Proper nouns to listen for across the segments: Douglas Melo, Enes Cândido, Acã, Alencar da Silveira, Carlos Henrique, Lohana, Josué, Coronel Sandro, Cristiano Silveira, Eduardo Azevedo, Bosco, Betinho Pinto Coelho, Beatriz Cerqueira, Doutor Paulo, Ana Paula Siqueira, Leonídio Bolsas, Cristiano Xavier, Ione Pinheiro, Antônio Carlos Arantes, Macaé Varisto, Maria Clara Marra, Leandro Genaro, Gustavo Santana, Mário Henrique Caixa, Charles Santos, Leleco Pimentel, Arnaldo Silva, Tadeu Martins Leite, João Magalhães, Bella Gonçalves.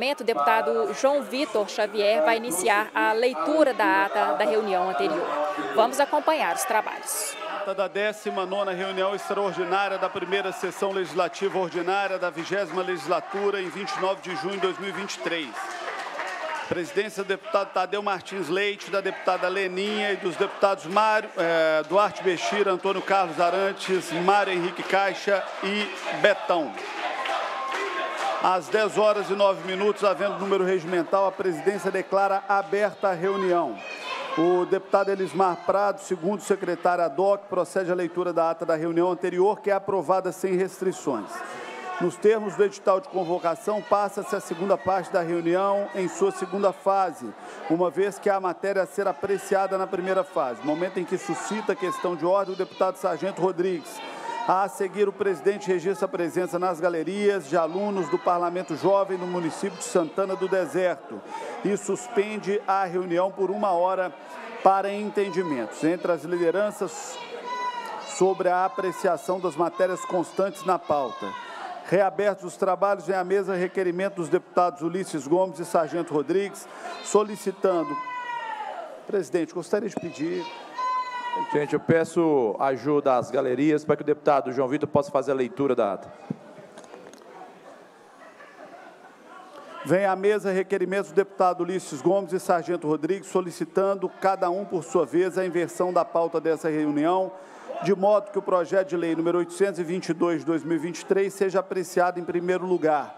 momento, o deputado João Vitor Xavier vai iniciar a leitura da ata da reunião anterior. Vamos acompanhar os trabalhos. A ata da 19ª reunião extraordinária da primeira sessão legislativa ordinária da 20ª legislatura em 29 de junho de 2023. Presidência do deputado Tadeu Martins Leite, da deputada Leninha e dos deputados Duarte Bechira, Antônio Carlos Arantes, Mário Henrique Caixa e Betão. Às 10h09, havendo número regimental, a presidência declara aberta a reunião. O deputado Elismar Prado, segundo secretário ad hoc, procede à leitura da ata da reunião anterior, que é aprovada sem restrições. Nos termos do edital de convocação, passa-se a segunda parte da reunião em sua segunda fase, uma vez que há matéria a ser apreciada na primeira fase, momento em que suscita a questão de ordem o deputado Sargento Rodrigues. A seguir, o presidente registra a presença nas galerias de alunos do Parlamento Jovem no município de Santana do Deserto e suspende a reunião por 1h para entendimentos entre as lideranças sobre a apreciação das matérias constantes na pauta. Reabertos os trabalhos, vem à mesa requerimento dos deputados Ulysses Gomes e Sargento Rodrigues, solicitando... Presidente, gostaria de pedir... Gente, eu peço ajuda às galerias para que o deputado João Vitor possa fazer a leitura da ata. Vem à mesa requerimento do deputado Ulysses Gomes e Sargento Rodrigues, solicitando, cada um por sua vez, a inversão da pauta dessa reunião, de modo que o projeto de lei número 822 de 2023 seja apreciado em primeiro lugar,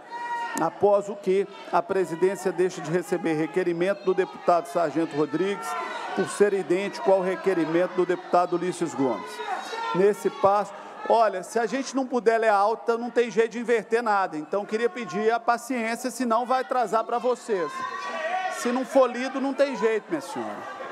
após o que a presidência deixa de receber requerimento do deputado Sargento Rodrigues, por ser idêntico ao requerimento do deputado Ulysses Gomes. Nesse passo, olha, se a gente não puder ler alta, não tem jeito de inverter nada, então queria pedir a paciência, senão vai atrasar para vocês. Se não for lido, não tem jeito, minha senhora.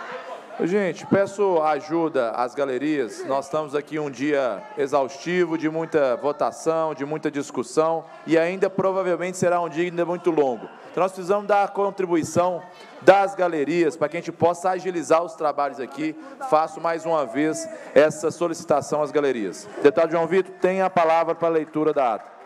Gente, peço ajuda às galerias, nós estamos aqui um dia exaustivo, de muita votação, de muita discussão, e ainda provavelmente será um dia ainda muito longo. Então nós precisamos da contribuição das galerias para que a gente possa agilizar os trabalhos aqui. Faço mais uma vez essa solicitação às galerias. Deputado João Vitor, tem a palavra para a leitura da ata.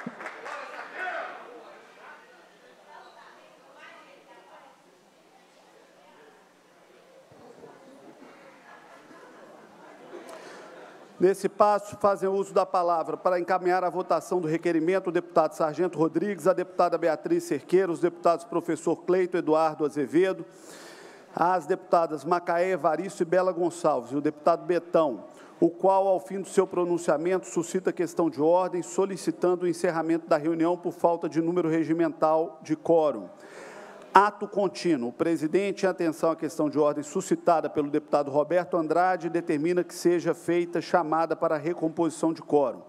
Nesse passo, fazem uso da palavra para encaminhar a votação do requerimento o deputado Sargento Rodrigues, a deputada Beatriz Cerqueira, os deputados Professor Cleiton, Eduardo Azevedo, as deputadas Macaé Varisto e Bella Gonçalves e o deputado Betão, o qual, ao fim do seu pronunciamento, suscita questão de ordem, solicitando o encerramento da reunião por falta de número regimental de quórum. Ato contínuo. O presidente, em atenção à questão de ordem suscitada pelo deputado Roberto Andrade, determina que seja feita chamada para a recomposição de quórum.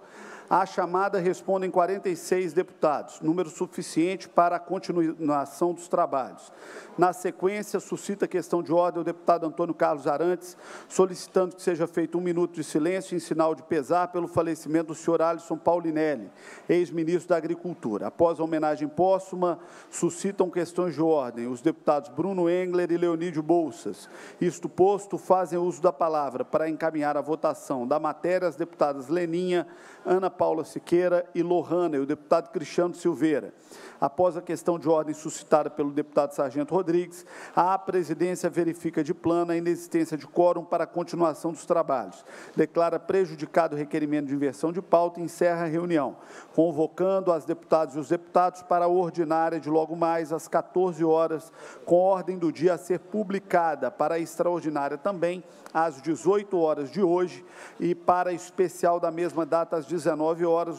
À chamada respondem 46 deputados, número suficiente para a continuação dos trabalhos. Na sequência, suscita a questão de ordem o deputado Antônio Carlos Arantes, solicitando que seja feito 1 minuto de silêncio em sinal de pesar pelo falecimento do senhor Alysson Paulinelli, ex-ministro da Agricultura. Após a homenagem póstuma, suscitam questões de ordem os deputados Bruno Engler e Leonídio Bolsas. Isto posto, fazem uso da palavra para encaminhar a votação da matéria as deputadas Leninha, Ana Paula Siqueira e Lohana, e o deputado Cristiano Silveira. Após a questão de ordem suscitada pelo deputado Sargento Rodrigues, a presidência verifica de plano a inexistência de quórum para a continuação dos trabalhos. Declara prejudicado o requerimento de inversão de pauta e encerra a reunião, convocando as deputadas e os deputados para a ordinária de logo mais às 14h, com ordem do dia a ser publicada, para a extraordinária também às 18h de hoje e para a especial da mesma data às 19h,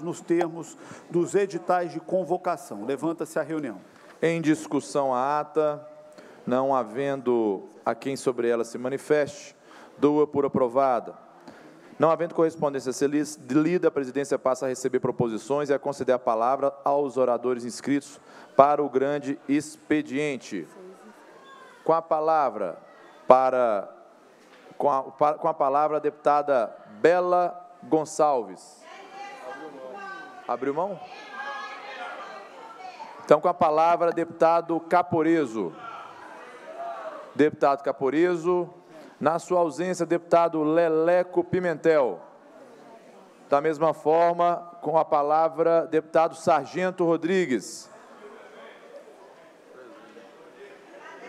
nos termos dos editais de convocação. Levanta-se a reunião. Em discussão a ata, não havendo a quem sobre ela se manifeste, dou-a por aprovada. Não havendo correspondência a ser lida, a presidência passa a receber proposições e a conceder a palavra aos oradores inscritos para o grande expediente. Com a palavra, a deputada Bella Gonçalves. Abriu mão? Então, com a palavra, deputado Caporezzo. Deputado Caporezzo. Na sua ausência, deputado Leleco Pimentel. Da mesma forma, com a palavra, deputado Sargento Rodrigues.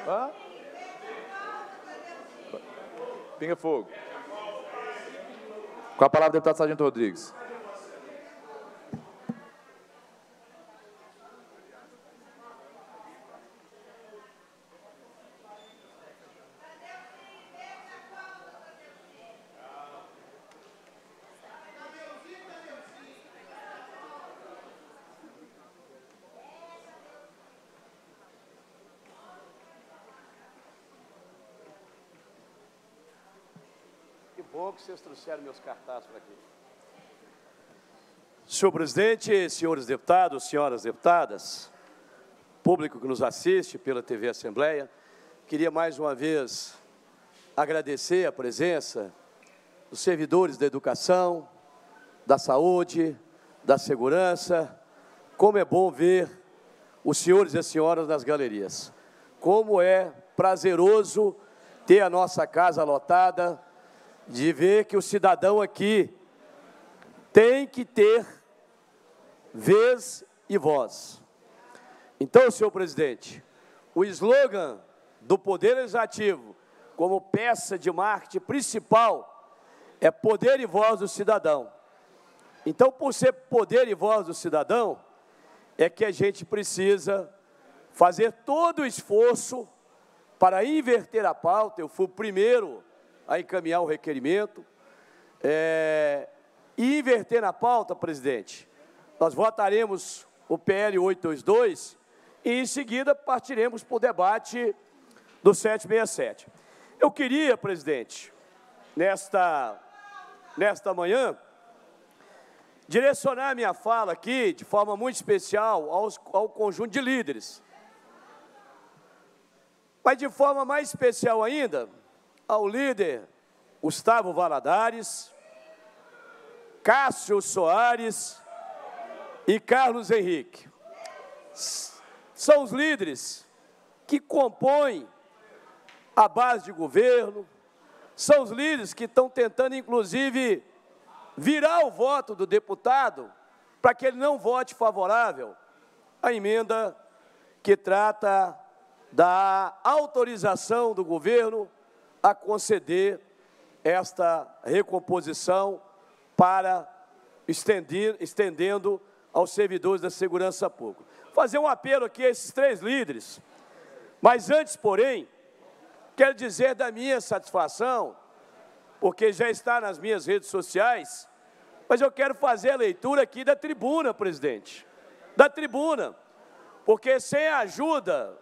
Hã? Pinga fogo. Com a palavra, deputado Sargento Rodrigues. Que vocês trouxeram meus cartazes para aqui. Senhor presidente, senhores deputados, senhoras deputadas, público que nos assiste pela TV Assembleia, queria mais uma vez agradecer a presença dos servidores da educação, da saúde, da segurança. Como é bom ver os senhores e as senhoras nas galerias. Como é prazeroso ter a nossa casa lotada, de ver que o cidadão aqui tem que ter vez e voz. Então, senhor presidente, o slogan do Poder Legislativo, como peça de marketing principal, é poder e voz do cidadão. Então, por ser poder e voz do cidadão, é que a gente precisa fazer todo o esforço para inverter a pauta. Eu fui o primeiro a encaminhar o requerimento, e inverter na pauta, presidente. Nós votaremos o PL 822 e, em seguida, partiremos para o debate do 767. Eu queria, presidente, nesta manhã, direcionar a minha fala aqui, de forma muito especial, ao conjunto de líderes. Mas, de forma mais especial ainda, ao líder Gustavo Valadares, Cássio Soares e Carlos Henrique. São os líderes que compõem a base de governo, são os líderes que estão tentando, inclusive, virar o voto do deputado para que ele não vote favorável à emenda que trata da autorização do governo a conceder esta recomposição para estendendo aos servidores da segurança pública. Fazer um apelo aqui a esses três líderes, mas antes, porém, quero dizer da minha satisfação, porque já está nas minhas redes sociais, mas eu quero fazer a leitura aqui da tribuna, presidente, da tribuna, porque sem a ajuda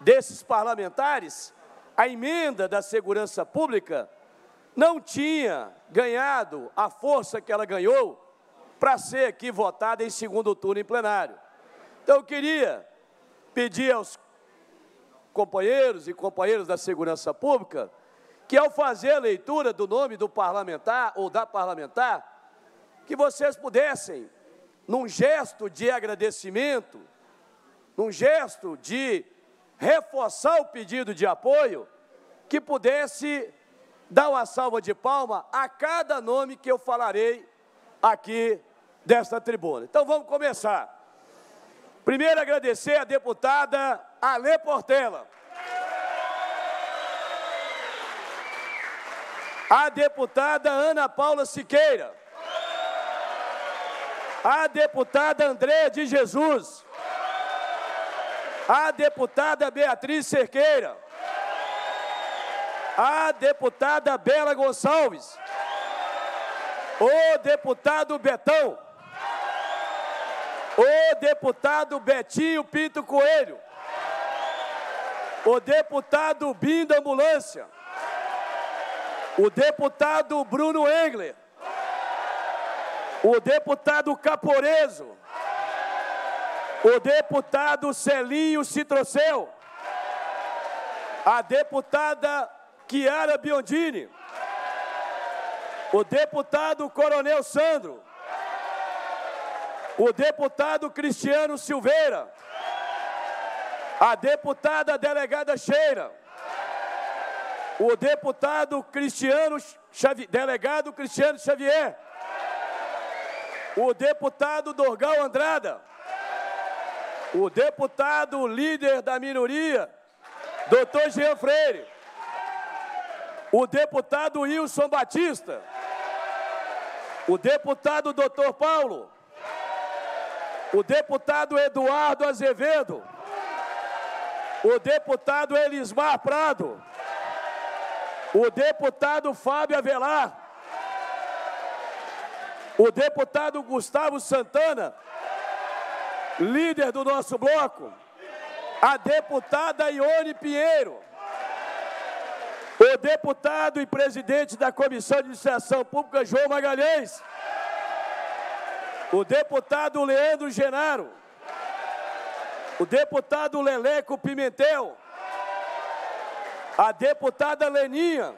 desses parlamentares, a emenda da segurança pública não tinha ganhado a força que ela ganhou para ser aqui votada em segundo turno em plenário. Então, eu queria pedir aos companheiros e companheiras da segurança pública que, ao fazer a leitura do nome do parlamentar ou da parlamentar, que vocês pudessem, num gesto de agradecimento, num gesto de reforçar o pedido de apoio, que pudesse dar uma salva de palma a cada nome que eu falarei aqui desta tribuna. Então, vamos começar. Primeiro, agradecer a deputada Alê Portela. A deputada Ana Paula Siqueira. A deputada Andréia de Jesus. A deputada Beatriz Cerqueira. A deputada Bella Gonçalves. O deputado Betão. O deputado Betinho Pinto Coelho. O deputado Bim da Ambulância. O deputado Bruno Engler. O deputado Caporezzo. O deputado Celinho Citrocel. A deputada Chiara Biondini. O deputado Coronel Sandro. O deputado Cristiano Silveira. A deputada Delegada Cheira. O deputado Delegado Cristiano Xavier. O deputado Dorgal Andrada. O deputado líder da minoria, Doutor Jean Freire. O deputado Wilson Batista. O deputado Doutor Paulo. O deputado Eduardo Azevedo. O deputado Elismar Prado. O deputado Fábio Avelar. O deputado Gustavo Santana, líder do nosso bloco. A deputada Ione Pinheiro. O deputado e presidente da Comissão de Administração Pública, João Magalhães. O deputado Leandro Genaro. O deputado Leleco Pimentel. A deputada Leninha.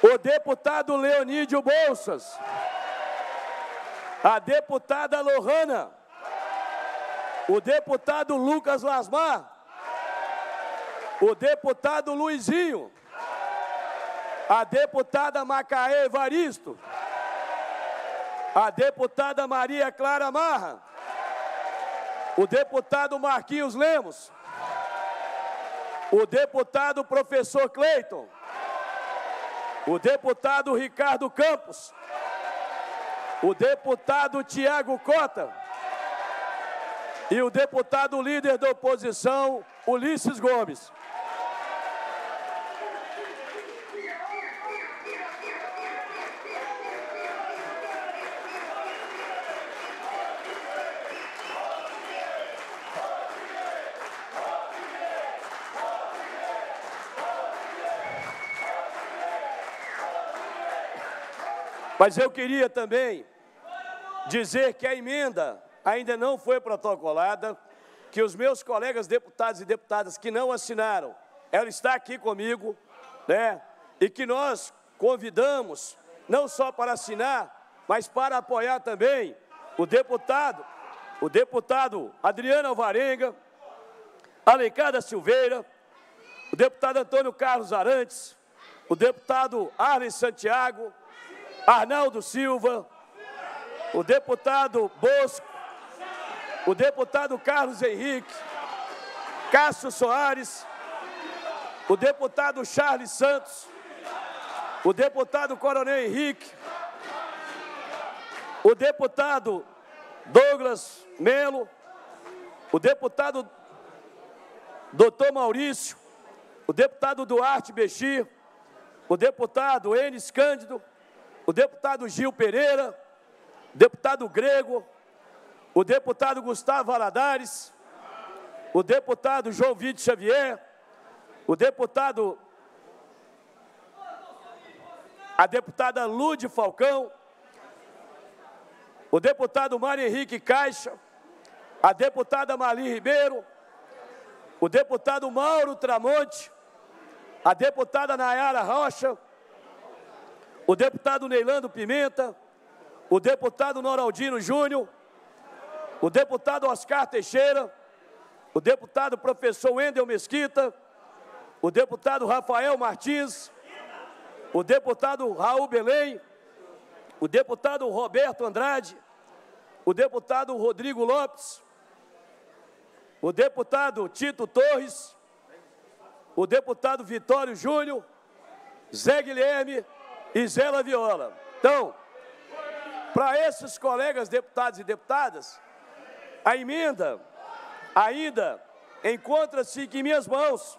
O deputado Leonídio Bolsas. A deputada Lohana. O deputado Lucas Lasmar. O deputado Luizinho. A deputada Macaé Varisto. A deputada Maria Clara Marra. O deputado Marquinhos Lemos. O deputado Professor Cleiton. O deputado Ricardo Campos. O deputado Tiago Cota. E o deputado líder da oposição, Ulysses Gomes. Mas eu queria também dizer que a emenda ainda não foi protocolada, que os meus colegas deputados e deputadas que não assinaram, ela está aqui comigo, né? E que nós convidamos, não só para assinar, mas para apoiar também o deputado Adriano Alvarenga, Alencar da Silveira, o deputado Antônio Carlos Arantes, o deputado Arlen Santiago, Arnaldo Silva, o deputado Bosco, o deputado Carlos Henrique, Cássio Soares, o deputado Charles Santos, o deputado Coronel Henrique, o deputado Douglas Melo, o deputado Doutor Maurício, o deputado Duarte Bechira, o deputado Enes Cândido, o deputado Gil Pereira, o deputado Grego, o deputado Gustavo Valadares, o deputado João Vitor Xavier, o deputado... a deputada Lude Falcão, o deputado Mário Henrique Caixa, a deputada Mali Ribeiro, o deputado Mauro Tramonte, a deputada Nayara Rocha, o deputado Neilando Pimenta, o deputado Noraldino Júnior, o deputado Oscar Teixeira, o deputado professor Wendel Mesquita, o deputado Rafael Martins, o deputado Raul Belém, o deputado Roberto Andrade, o deputado Rodrigo Lopes, o deputado Tito Torres, o deputado Vitório Júnior, Zé Guilherme e Zéla Viola. Então, para esses colegas deputados e deputadas, a emenda ainda encontra-se em minhas mãos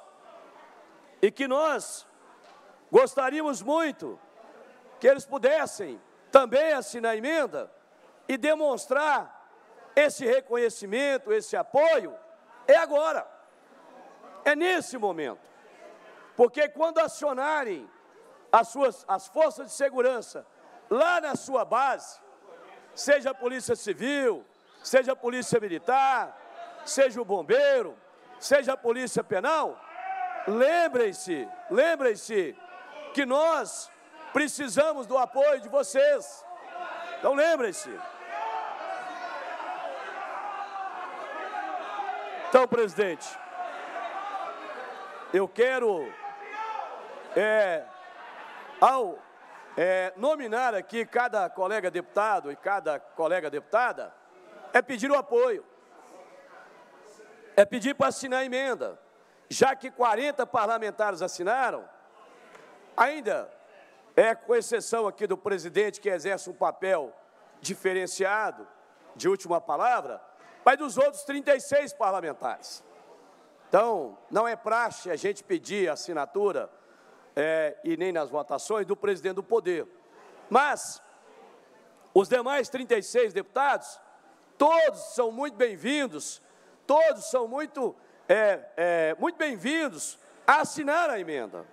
e que nós gostaríamos muito que eles pudessem também assinar a emenda e demonstrar esse reconhecimento, esse apoio, é agora, é nesse momento, porque quando acionarem as forças de segurança lá na sua base, seja a Polícia Civil, seja a Polícia Militar, seja o Bombeiro, seja a Polícia Penal, lembrem-se que nós precisamos do apoio de vocês. Então lembrem-se. Então, presidente, eu quero... Ao nominar aqui cada colega deputado e cada colega deputada, é pedir o apoio, é pedir para assinar a emenda, já que 40 parlamentares assinaram, ainda, com exceção aqui do presidente, que exerce um papel diferenciado, de última palavra, mas dos outros 36 parlamentares. Então, não é praxe a gente pedir assinatura, e nem nas votações, do presidente do poder. Mas os demais 36 deputados, todos são muito bem-vindos, todos são muito bem-vindos a assinar a emenda,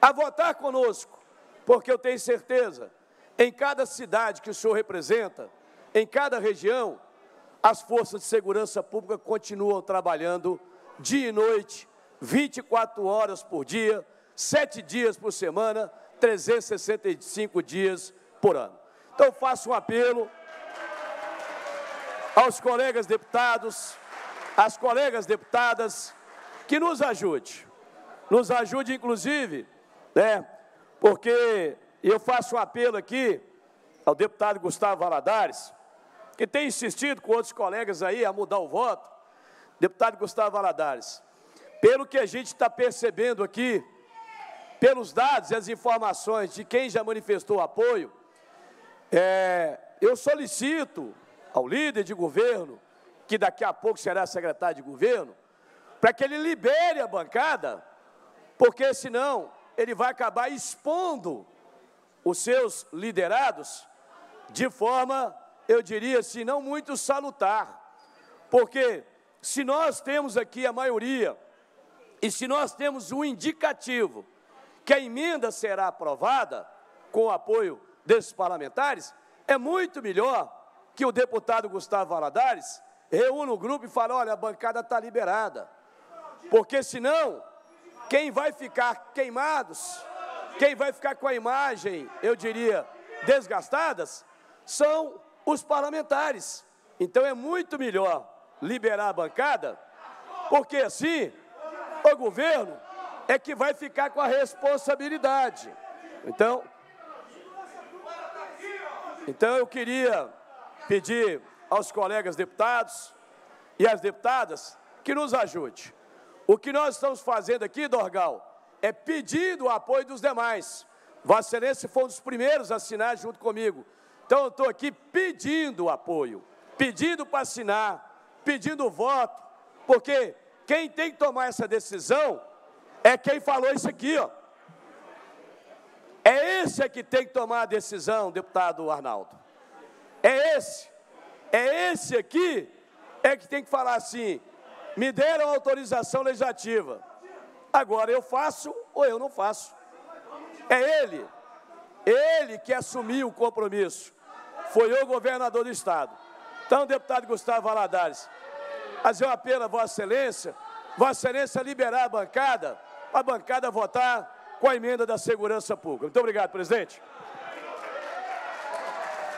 a votar conosco, porque eu tenho certeza, em cada cidade que o senhor representa, em cada região, as forças de segurança pública continuam trabalhando dia e noite, 24 horas por dia, 7 dias por semana, 365 dias por ano. Então, faço um apelo aos colegas deputados, às colegas deputadas, que nos ajude inclusive, porque eu faço um apelo aqui ao deputado Gustavo Valadares, que tem insistido com outros colegas aí a mudar o voto. Deputado Gustavo Valadares, pelo que a gente está percebendo aqui, pelos dados e as informações de quem já manifestou apoio, eu solicito ao líder de governo, que daqui a pouco será secretário de governo, para que ele libere a bancada, porque senão ele vai acabar expondo os seus liderados de forma, eu diria assim, não muito salutar, porque se nós temos aqui a maioria e se nós temos um indicativo que a emenda será aprovada com o apoio desses parlamentares, é muito melhor que o deputado Gustavo Valadares reúna o grupo e fale, olha, a bancada está liberada, porque senão quem vai ficar queimados, quem vai ficar com a imagem, eu diria, desgastadas, são os parlamentares. Então é muito melhor liberar a bancada, porque assim o governo é que vai ficar com a responsabilidade. Então eu queria pedir aos colegas deputados e às deputadas que nos ajude. O que nós estamos fazendo aqui, Dorgal, é pedindo o apoio dos demais. Vossa Excelência foi um dos primeiros a assinar junto comigo. Então eu estou aqui pedindo apoio, pedindo para assinar, pedindo voto, porque quem tem que tomar essa decisão é quem falou isso aqui, ó. É esse que tem que tomar a decisão, deputado Arnaldo. É esse aqui que tem que falar assim, me deram autorização legislativa. Agora eu faço ou eu não faço. É ele que assumiu o compromisso. Foi o governador do Estado. Então, deputado Gustavo Valadares, fazer um apelo a Vossa Excelência liberar a bancada, para a bancada votar com a emenda da segurança pública. Muito obrigado, presidente.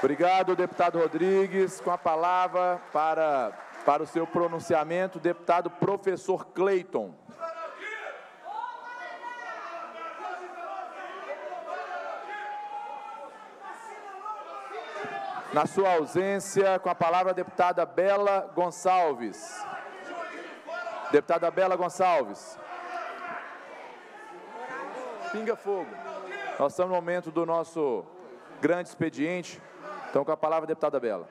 Obrigado, deputado Rodrigues. Com a palavra para o seu pronunciamento, deputado professor Cleiton. Na sua ausência, com a palavra, a deputada Bella Gonçalves. Deputada Bella Gonçalves. Pinga fogo. Nós estamos no momento do nosso grande expediente. Então, com a palavra, a deputada Bella.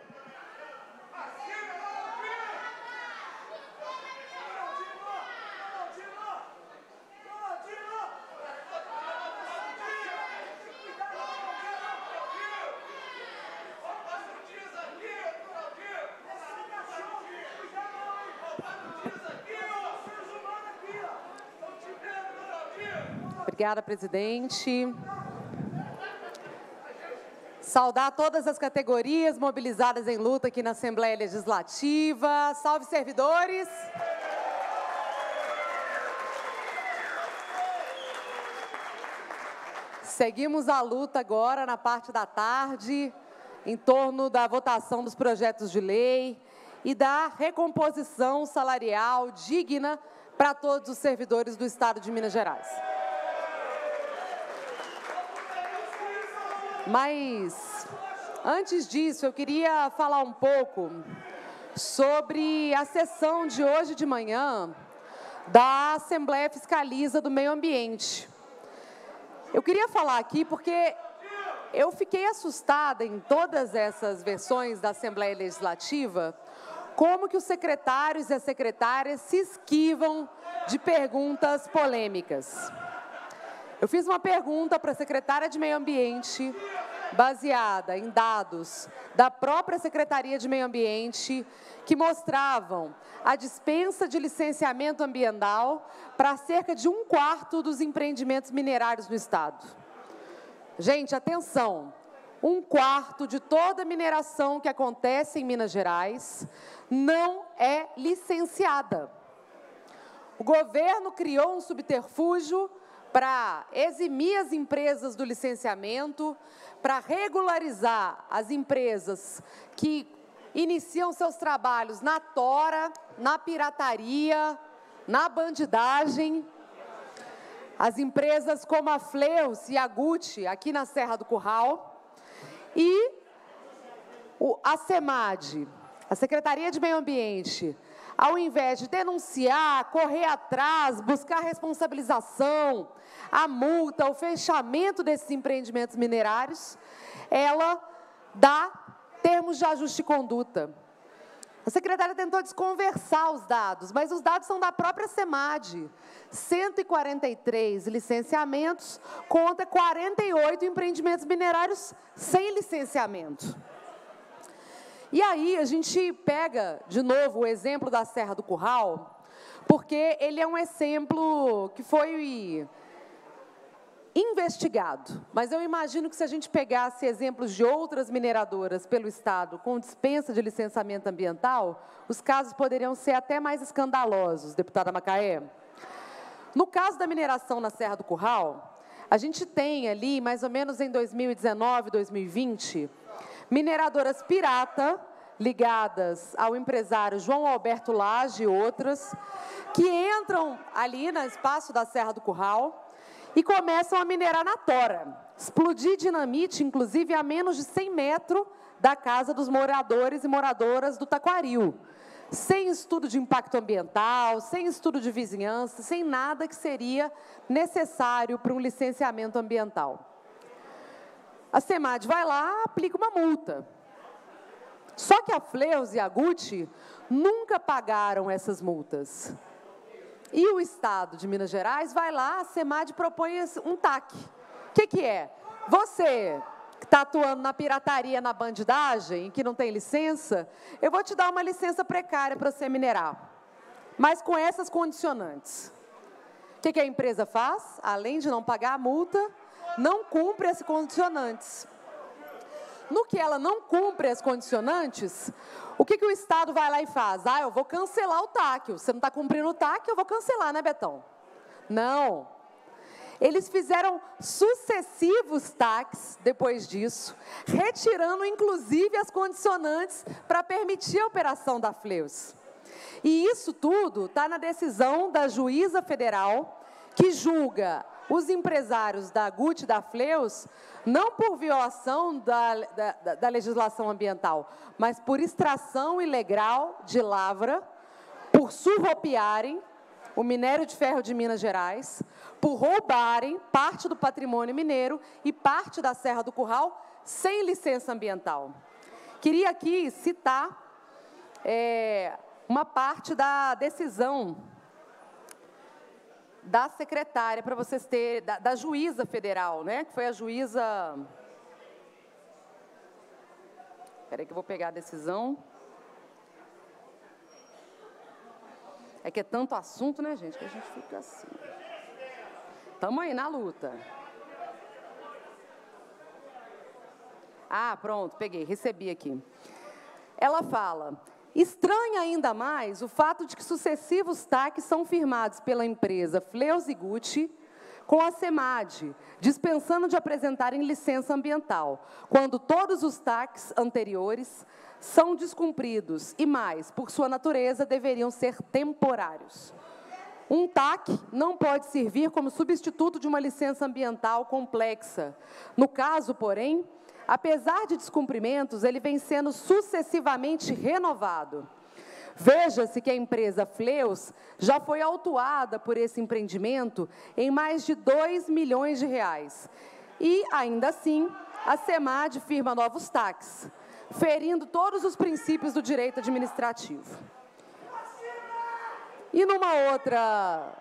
Obrigada, presidente. Saudar todas as categorias mobilizadas em luta aqui na Assembleia Legislativa. Salve, servidores! Seguimos a luta agora na parte da tarde, em torno da votação dos projetos de lei e da recomposição salarial digna para todos os servidores do Estado de Minas Gerais. Mas, antes disso, eu queria falar um pouco sobre a sessão de hoje de manhã da Assembleia Fiscaliza do Meio Ambiente. Eu queria falar aqui porque eu fiquei assustada em todas essas versões da Assembleia Legislativa, como que os secretários e as secretárias se esquivam de perguntas polêmicas. Eu fiz uma pergunta para a secretária de Meio Ambiente, baseada em dados da própria Secretaria de Meio Ambiente, que mostravam a dispensa de licenciamento ambiental para cerca de 1/4 dos empreendimentos minerários no Estado. Gente, atenção, 1/4 de toda a mineração que acontece em Minas Gerais não é licenciada. O governo criou um subterfúgio para eximir as empresas do licenciamento, para regularizar as empresas que iniciam seus trabalhos na tora, na pirataria, na bandidagem. As empresas como a Fleus e a Gucci, aqui na Serra do Curral, e a SEMAD, a Secretaria de Meio Ambiente, ao invés de denunciar, correr atrás, buscar responsabilização, a multa, o fechamento desses empreendimentos minerários, ela dá termos de ajuste de conduta. A secretária tentou desconversar os dados, mas os dados são da própria SEMAD. 143 licenciamentos contra 48 empreendimentos minerários sem licenciamento. E aí a gente pega, de novo, o exemplo da Serra do Curral, porque ele é um exemplo que foi investigado. Mas eu imagino que se a gente pegasse exemplos de outras mineradoras pelo Estado com dispensa de licenciamento ambiental, os casos poderiam ser até mais escandalosos, deputada Macaé. No caso da mineração na Serra do Curral, a gente tem ali, mais ou menos em 2019, 2020... mineradoras pirata, ligadas ao empresário João Alberto Lage e outras, que entram ali no espaço da Serra do Curral e começam a minerar na tora, explodir dinamite, inclusive, a menos de 100 metros da casa dos moradores e moradoras do Taquaril, sem estudo de impacto ambiental, sem estudo de vizinhança, sem nada que seria necessário para um licenciamento ambiental. A SEMAD vai lá, aplica uma multa. Só que a Fleus e a Gucci nunca pagaram essas multas. E o Estado de Minas Gerais vai lá, a SEMAD propõe um TAC. O que é? Você que está atuando na pirataria, na bandidagem, que não tem licença, eu vou te dar uma licença precária para você minerar, mas com essas condicionantes. O que a empresa faz? Além de não pagar a multa, não cumpre as condicionantes. No que ela não cumpre as condicionantes, o que o Estado vai lá e faz? Ah, eu vou cancelar o TAC. Você não está cumprindo o TAC, eu vou cancelar, né, Betão? Não. Eles fizeram sucessivos TACs depois disso, retirando, inclusive, as condicionantes para permitir a operação da Fleus. E isso tudo está na decisão da juíza federal que julga os empresários da Gucci e da Fleus, não por violação da legislação ambiental, mas por extração ilegal de lavra, por surropiarem o minério de ferro de Minas Gerais, por roubarem parte do patrimônio mineiro e parte da Serra do Curral sem licença ambiental. Queria aqui citar uma parte da decisão da secretária, para vocês terem, da juíza federal, né, que foi a juíza... Espera aí que eu vou pegar a decisão. É que é tanto assunto, né, gente, que a gente fica assim. Estamos aí na luta. Ah, pronto, peguei, recebi aqui. Ela fala... Estranha ainda mais o fato de que sucessivos TACs são firmados pela empresa Fleus e Gucci com a SEMAD, dispensando de apresentarem licença ambiental, quando todos os TACs anteriores são descumpridos e mais, por sua natureza, deveriam ser temporários. Um TAC não pode servir como substituto de uma licença ambiental complexa. No caso, porém, apesar de descumprimentos, ele vem sendo sucessivamente renovado. Veja-se que a empresa Fleus já foi autuada por esse empreendimento em mais de 2 milhões de reais. E, ainda assim, a SEMAD firma novos taques, ferindo todos os princípios do direito administrativo. E numa outra...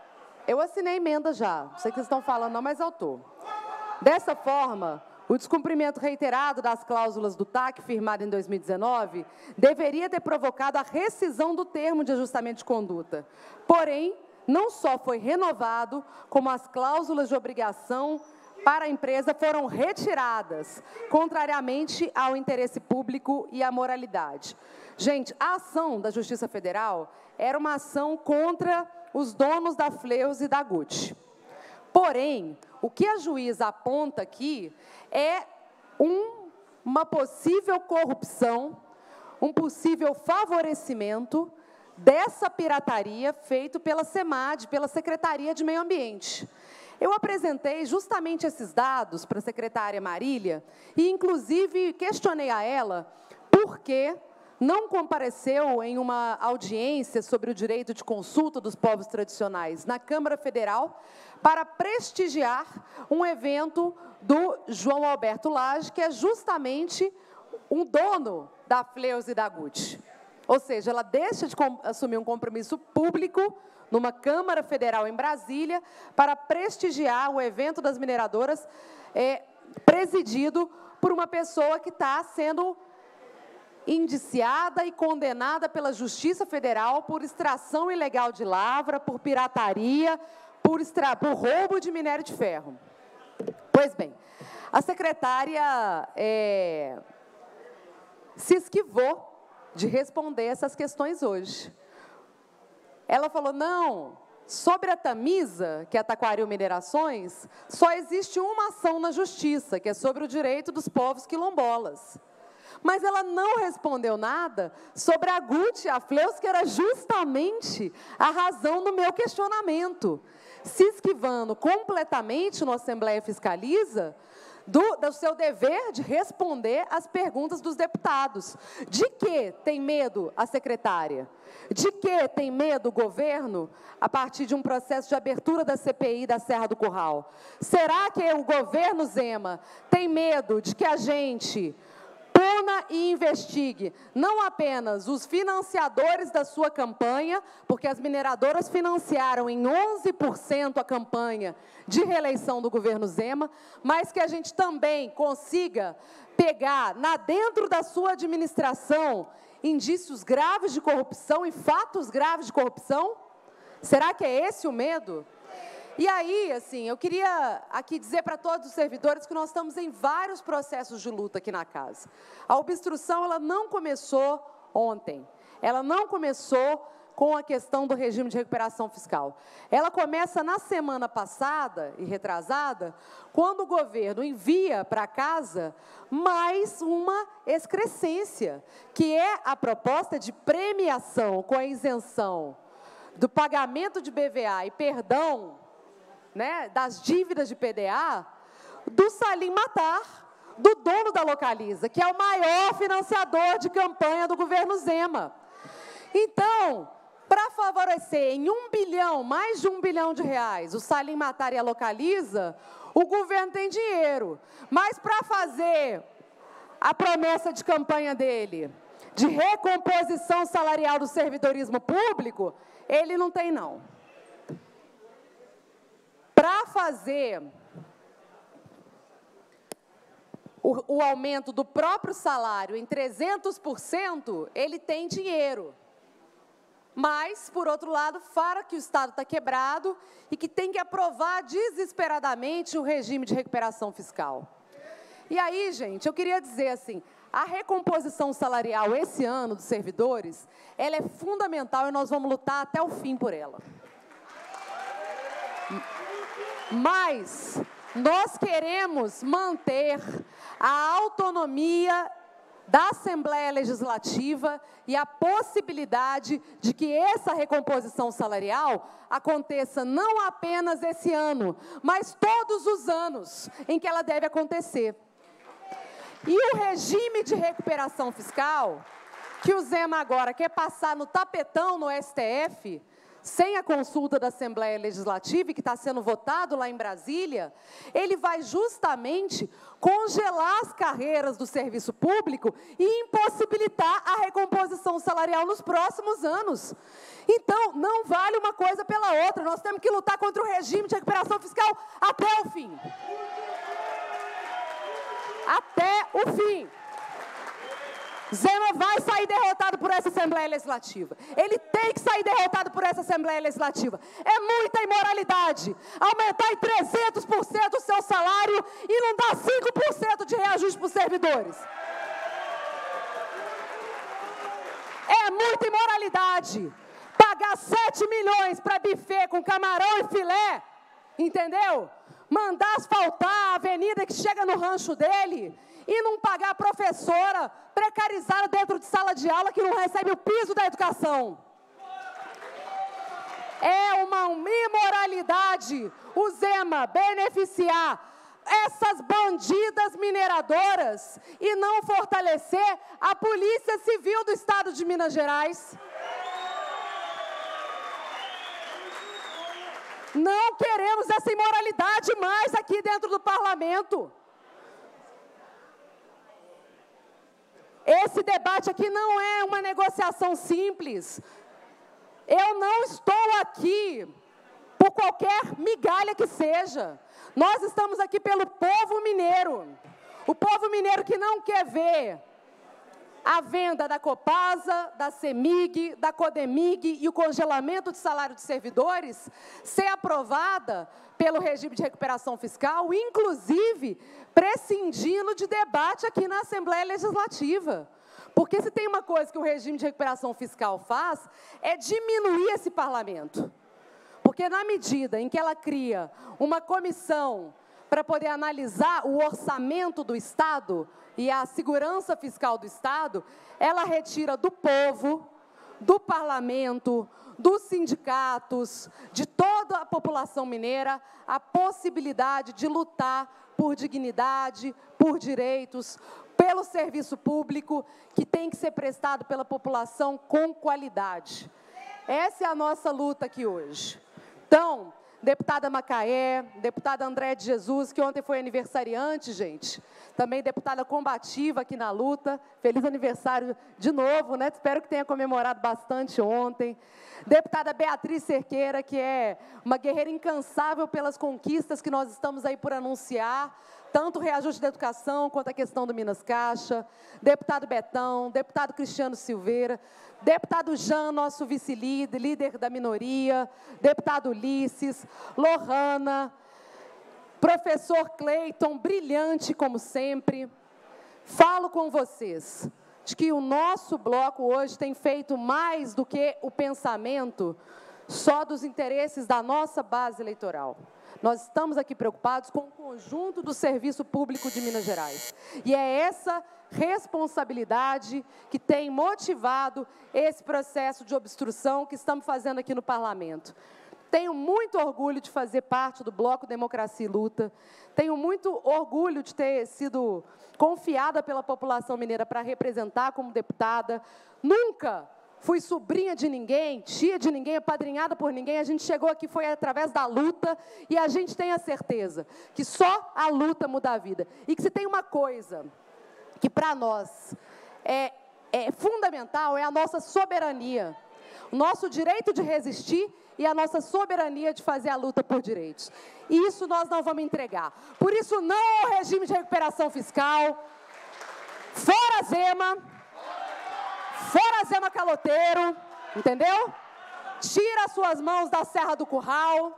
Eu assinei emenda já, não sei o que vocês estão falando não, mas eu tô. Dessa forma, o descumprimento reiterado das cláusulas do TAC, firmado em 2019, deveria ter provocado a rescisão do termo de ajustamento de conduta. Porém, não só foi renovado, como as cláusulas de obrigação para a empresa foram retiradas, contrariamente ao interesse público e à moralidade. Gente, a ação da Justiça Federal era uma ação contra os donos da Fleus e da Gucci. Porém, o que a juíza aponta aqui é uma possível corrupção, um possível favorecimento dessa pirataria feito pela SEMAD, pela Secretaria de Meio Ambiente. Eu apresentei justamente esses dados para a secretária Marília e, inclusive, questionei a ela por que não compareceu em uma audiência sobre o direito de consulta dos povos tradicionais na Câmara Federal para prestigiar um evento do João Alberto Lage, que é justamente um dono da Fleus e da Gucci. Ou seja, ela deixa de assumir um compromisso público numa Câmara Federal em Brasília para prestigiar o evento das mineradoras presidido por uma pessoa que está sendo indiciada e condenada pela Justiça Federal por extração ilegal de lavra, por pirataria, por roubo de minério de ferro. Pois bem, a secretária se esquivou de responder essas questões hoje. Ela falou, não, sobre a Tamisa, que é a Taquaril Minerações, só existe uma ação na Justiça, que é sobre o direito dos povos quilombolas. Mas ela não respondeu nada sobre a Gucci, a Fleus, que era justamente a razão do meu questionamento, se esquivando completamente no Assembleia Fiscaliza do seu dever de responder às perguntas dos deputados. De que tem medo a secretária? De que tem medo o governo a partir de um processo de abertura da CPI da Serra do Curral? Será que o governo Zema tem medo de que a gente puna e investigue não apenas os financiadores da sua campanha, porque as mineradoras financiaram em 11% a campanha de reeleição do governo Zema, mas que a gente também consiga pegar, dentro da sua administração, indícios graves de corrupção e fatos graves de corrupção? Será que é esse o medo? E aí, assim, eu queria aqui dizer para todos os servidores que nós estamos em vários processos de luta aqui na casa. A obstrução, ela não começou ontem. Ela não começou com a questão do regime de recuperação fiscal. Ela começa na semana passada e retrasada, quando o governo envia para casa mais uma excrescência, que é a proposta de premiação com a isenção do pagamento de BVA e perdão, né, das dívidas de PDA, do Salim Matar, do dono da Localiza, que é o maior financiador de campanha do governo Zema. Então, para favorecer em mais de um bilhão de reais, o Salim Matar e a Localiza, o governo tem dinheiro. Mas para fazer a promessa de campanha dele, de recomposição salarial do servidorismo público, ele não tem, não. Para fazer o aumento do próprio salário em 300%, ele tem dinheiro. Mas, por outro lado, fala que o Estado está quebrado e que tem que aprovar desesperadamente o regime de recuperação fiscal. E aí, gente, eu queria dizer assim, a recomposição salarial esse ano dos servidores, ela é fundamental e nós vamos lutar até o fim por ela. Mas nós queremos manter a autonomia da Assembleia Legislativa e a possibilidade de que essa recomposição salarial aconteça não apenas esse ano, mas todos os anos em que ela deve acontecer. E o regime de recuperação fiscal que o Zema agora quer passar no tapetão no STF, sem a consulta da Assembleia Legislativa, que está sendo votado lá em Brasília, ele vai justamente congelar as carreiras do serviço público e impossibilitar a recomposição salarial nos próximos anos. Então, não vale uma coisa pela outra. Nós temos que lutar contra o regime de recuperação fiscal até o fim. Até o fim. Zema vai sair derrotado por essa Assembleia Legislativa. Ele tem que sair derrotado por essa Assembleia Legislativa. É muita imoralidade aumentar em 300% o seu salário e não dar 5% de reajuste para os servidores. É muita imoralidade pagar 7 milhões para buffet com camarão e filé, entendeu? Mandar asfaltar a avenida que chega no rancho dele e não pagar a professora precarizada dentro de sala de aula que não recebe o piso da educação. É uma imoralidade o Zema beneficiar essas bandidas mineradoras e não fortalecer a Polícia Civil do Estado de Minas Gerais. Não queremos essa imoralidade mais aqui dentro do parlamento. Esse debate aqui não é uma negociação simples. Eu não estou aqui por qualquer migalha que seja. Nós estamos aqui pelo povo mineiro. O povo mineiro que não quer ver a venda da Copasa, da CEMIG, da CODEMIG e o congelamento de salário de servidores ser aprovada pelo regime de recuperação fiscal, inclusive prescindindo de debate aqui na Assembleia Legislativa. Porque se tem uma coisa que o regime de recuperação fiscal faz, é diminuir esse parlamento. Porque na medida em que ela cria uma comissão para poder analisar o orçamento do Estado e a segurança fiscal do Estado, ela retira do povo, do parlamento, dos sindicatos, de toda a população mineira, a possibilidade de lutar por dignidade, por direitos, pelo serviço público que tem que ser prestado pela população com qualidade. Essa é a nossa luta aqui hoje. Então, deputada Macaé, deputada Andréia de Jesus, que ontem foi aniversariante, gente, também deputada combativa aqui na luta, feliz aniversário de novo, né? Espero que tenha comemorado bastante ontem. Deputada Beatriz Cerqueira, que é uma guerreira incansável pelas conquistas que nós estamos aí por anunciar, tanto o reajuste da educação quanto a questão do Minas Caixa, deputado Betão, deputado Cristiano Silveira, deputado Jean, nosso vice-líder, líder da minoria, deputado Ulysses, Lohana, professor Cleiton, brilhante como sempre. Falo com vocês de que o nosso bloco hoje tem feito mais do que o pensamento só dos interesses da nossa base eleitoral. Nós estamos aqui preocupados com o conjunto do serviço público de Minas Gerais. E é essa responsabilidade que tem motivado esse processo de obstrução que estamos fazendo aqui no parlamento. Tenho muito orgulho de fazer parte do Bloco Democracia e Luta, tenho muito orgulho de ter sido confiada pela população mineira para representar como deputada. Nunca fui sobrinha de ninguém, tia de ninguém, apadrinhada por ninguém. A gente chegou aqui, foi através da luta, e a gente tem a certeza que só a luta muda a vida. E que se tem uma coisa que para nós é fundamental, é a nossa soberania, o nosso direito de resistir e a nossa soberania de fazer a luta por direitos. E isso nós não vamos entregar. Por isso, não ao regime de recuperação fiscal, fora Zema, fora Zema caloteiro, entendeu? Tira as suas mãos da Serra do Curral,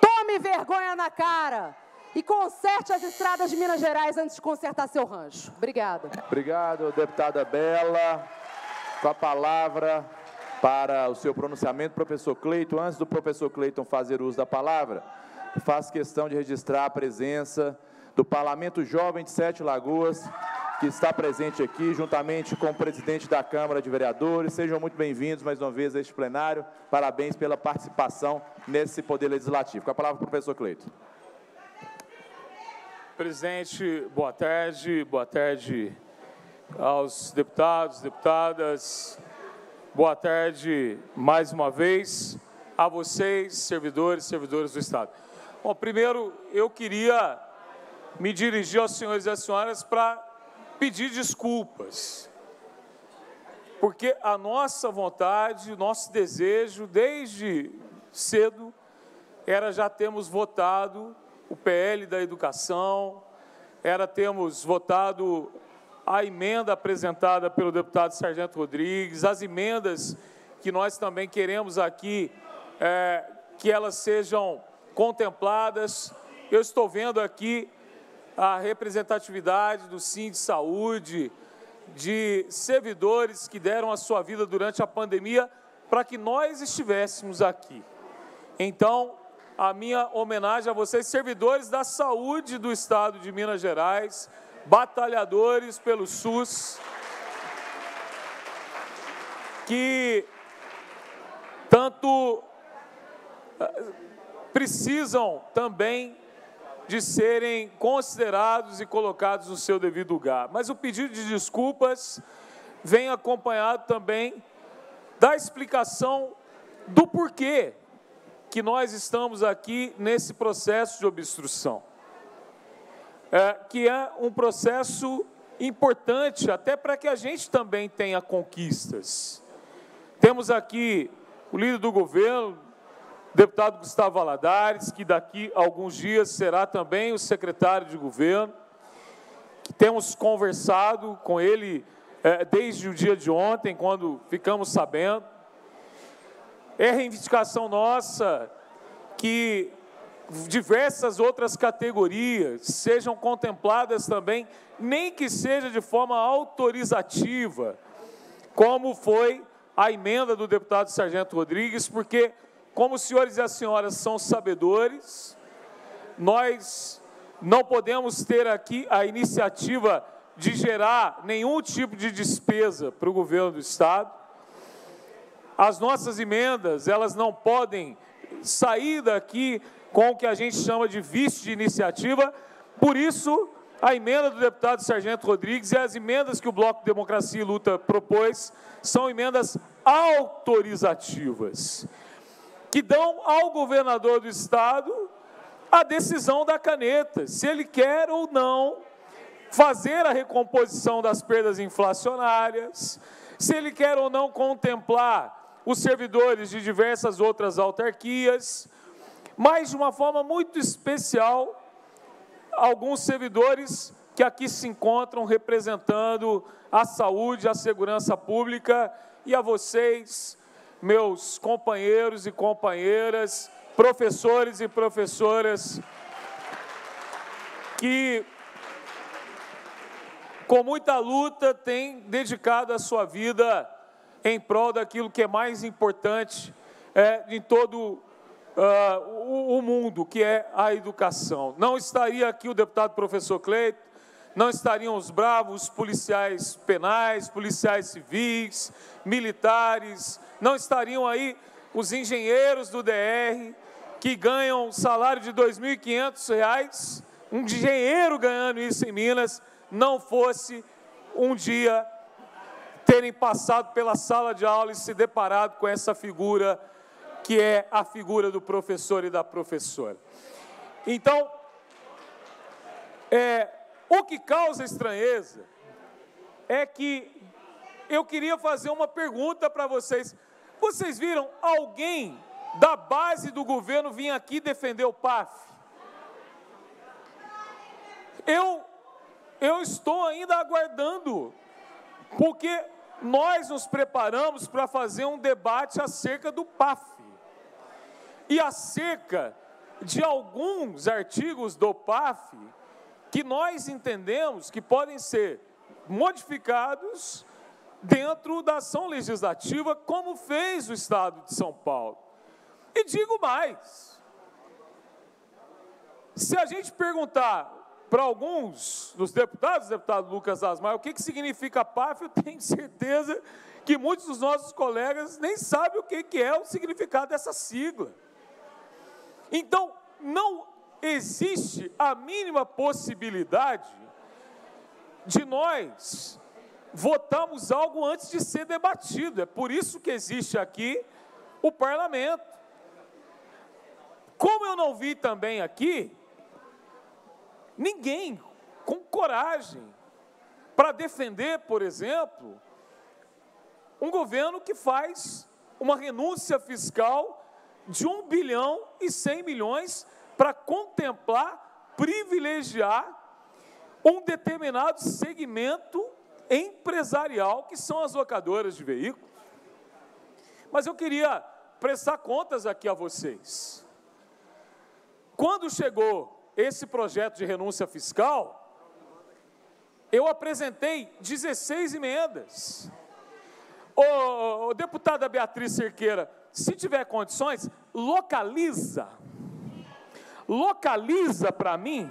tome vergonha na cara e conserte as estradas de Minas Gerais antes de consertar seu rancho. Obrigada. Obrigado, deputada Bella. Com a palavra para o seu pronunciamento, professor Cleiton. Antes do professor Cleiton fazer uso da palavra, faço questão de registrar a presença do Parlamento Jovem de Sete Lagoas, que está presente aqui, juntamente com o presidente da Câmara de Vereadores. Sejam muito bem-vindos, mais uma vez, a este plenário. Parabéns pela participação nesse poder legislativo. Com a palavra, professor Cleiton. Presidente, boa tarde. Boa tarde, aos deputados, deputadas, boa tarde mais uma vez a vocês, servidores e servidoras do Estado. Bom, primeiro eu queria me dirigir aos senhores e às senhoras para pedir desculpas, porque a nossa vontade, nosso desejo, desde cedo, era já termos votado o PL da Educação, era termos votado a emenda apresentada pelo deputado Sargento Rodrigues, as emendas que nós também queremos aqui, que elas sejam contempladas. Eu estou vendo aqui a representatividade do Sim de Saúde, de servidores que deram a sua vida durante a pandemia para que nós estivéssemos aqui. Então, a minha homenagem a vocês, servidores da saúde do Estado de Minas Gerais, batalhadores pelo SUS, que tanto precisam também de serem considerados e colocados no seu devido lugar. Mas o pedido de desculpas vem acompanhado também da explicação do porquê que nós estamos aqui nesse processo de obstrução, que é um processo importante até para que a gente também tenha conquistas. Temos aqui o líder do governo, deputado Gustavo Valadares, que daqui a alguns dias será também o secretário de governo, que temos conversado com ele desde o dia de ontem, quando ficamos sabendo. É reivindicação nossa que diversas outras categorias sejam contempladas também, nem que seja de forma autorizativa, como foi a emenda do deputado Sargento Rodrigues, porque, como os senhores e as senhoras são sabedores, nós não podemos ter aqui a iniciativa de gerar nenhum tipo de despesa para o governo do Estado. As nossas emendas, elas não podem sair daqui com o que a gente chama de vício de iniciativa. Por isso, a emenda do deputado Sargento Rodrigues e as emendas que o Bloco Democracia e Luta propôs são emendas autorizativas, que dão ao governador do Estado a decisão da caneta, se ele quer ou não fazer a recomposição das perdas inflacionárias, se ele quer ou não contemplar os servidores de diversas outras autarquias, mas de uma forma muito especial, alguns servidores que aqui se encontram representando a saúde, a segurança pública, e a vocês, meus companheiros e companheiras, professores e professoras, que com muita luta têm dedicado a sua vida em prol daquilo que é mais importante em todo o mundo, que é a educação. Não estaria aqui o deputado professor Cleiton, não estariam os bravos policiais penais, policiais civis, militares, não estariam aí os engenheiros do DR, que ganham um salário de R$ 2.500, um engenheiro ganhando isso em Minas, não fosse um dia terem passado pela sala de aula e se deparado com essa figura, que é a figura do professor e da professora. Então, o que causa estranheza é que eu queria fazer uma pergunta para vocês. Vocês viram alguém da base do governo vir aqui defender o PAF? Eu estou ainda aguardando, porque nós nos preparamos para fazer um debate acerca do PAF e acerca de alguns artigos do PAF que nós entendemos que podem ser modificados dentro da ação legislativa, como fez o Estado de São Paulo. E digo mais, se a gente perguntar para alguns dos deputados, deputado Lucas Lasmar, o que significa PAF, eu tenho certeza que muitos dos nossos colegas nem sabem o que é o significado dessa sigla. Então, não existe a mínima possibilidade de nós votamos algo antes de ser debatido. É por isso que existe aqui o parlamento. Como eu não vi também aqui ninguém com coragem para defender, por exemplo, um governo que faz uma renúncia fiscal de 1 bilhão e 100 milhões para contemplar, privilegiar um determinado segmento empresarial, que são as locadoras de veículos. Mas eu queria prestar contas aqui a vocês. Quando chegou esse projeto de renúncia fiscal, eu apresentei 16 emendas. Ô, deputada Beatriz Cerqueira, se tiver condições, localiza para mim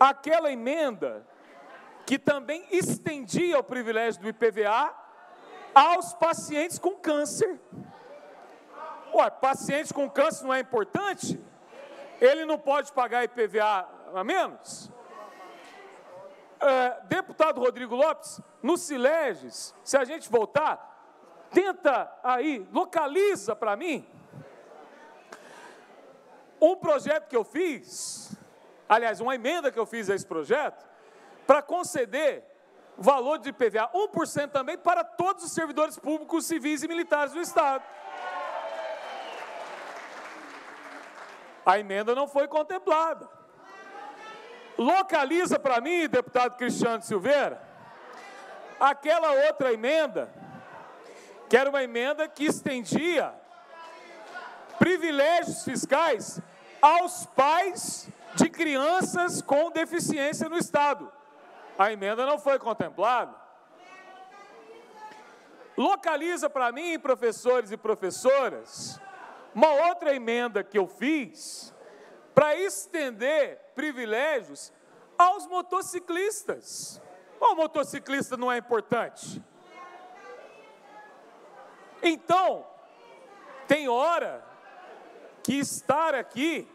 aquela emenda que também estendia o privilégio do IPVA aos pacientes com câncer. Ué, paciente com câncer não é importante? Ele não pode pagar IPVA a menos? Deputado Rodrigo Lopes, no Sileges, se a gente voltar, tenta aí, localiza para mim um projeto que eu fiz, aliás, uma emenda que eu fiz a esse projeto, para conceder valor de IPVA 1% também para todos os servidores públicos, civis e militares do Estado. A emenda não foi contemplada. Localiza para mim, deputado Cristiano Silveira, aquela outra emenda, que era uma emenda que estendia privilégios fiscais aos pais de crianças com deficiência no Estado. A emenda não foi contemplada. Localiza para mim, professores e professoras, uma outra emenda que eu fiz para estender privilégios aos motociclistas. O motociclista não é importante? Então, tem hora que estar aqui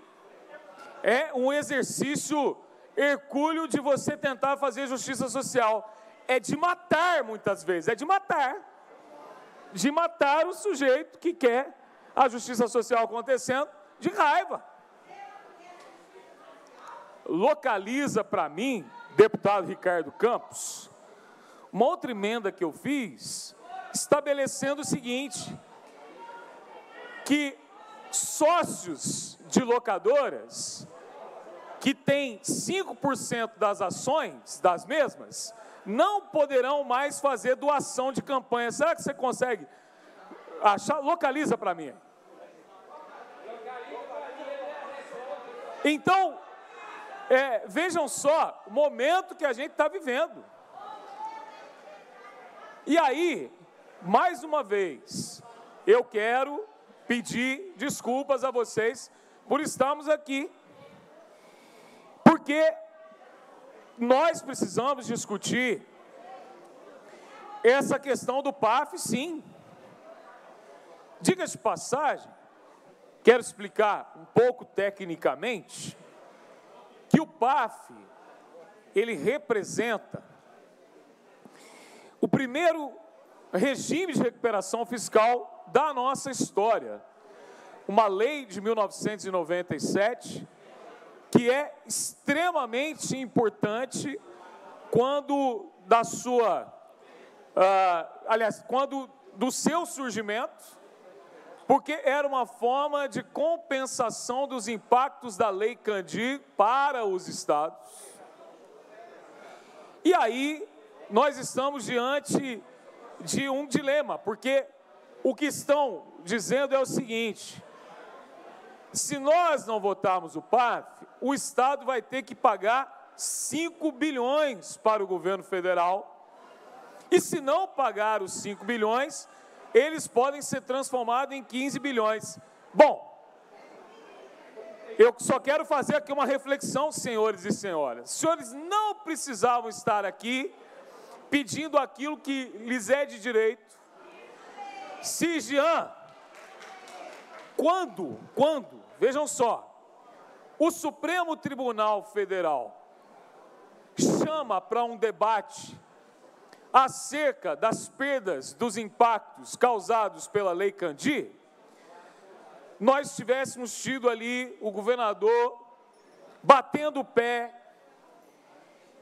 é um exercício hercúleo de você tentar fazer justiça social. É de matar, muitas vezes, é de matar. De matar o sujeito que quer a justiça social acontecendo de raiva. Localiza para mim, deputado Ricardo Campos, uma outra emenda que eu fiz, estabelecendo o seguinte, que sócios de locadoras que têm 5% das ações das mesmas, não poderão mais fazer doação de campanha. Será que você consegue achar? Localiza para mim. Então, vejam só o momento que a gente está vivendo. E aí, mais uma vez, eu quero pedir desculpas a vocês por estarmos aqui, porque nós precisamos discutir essa questão do PAF, sim. Diga-se de passagem, quero explicar um pouco tecnicamente, que o PAF, ele representa o primeiro regime de recuperação fiscal da nossa história. Uma lei de 1997, que é extremamente importante quando da sua, aliás, quando do seu surgimento, porque era uma forma de compensação dos impactos da Lei Kandir para os estados. E aí, nós estamos diante de um dilema, porque o que estão dizendo é o seguinte, se nós não votarmos o PAF, o Estado vai ter que pagar 5 bilhões para o governo federal, e se não pagar os 5 bilhões, eles podem ser transformados em 15 bilhões. Bom, eu só quero fazer aqui uma reflexão, senhores e senhoras. Os senhores não precisavam estar aqui pedindo aquilo que lhes é de direito. Se Jean, quando, vejam só, o Supremo Tribunal Federal chama para um debate acerca das perdas dos impactos causados pela Lei Kandir, nós tivéssemos tido ali o governador batendo o pé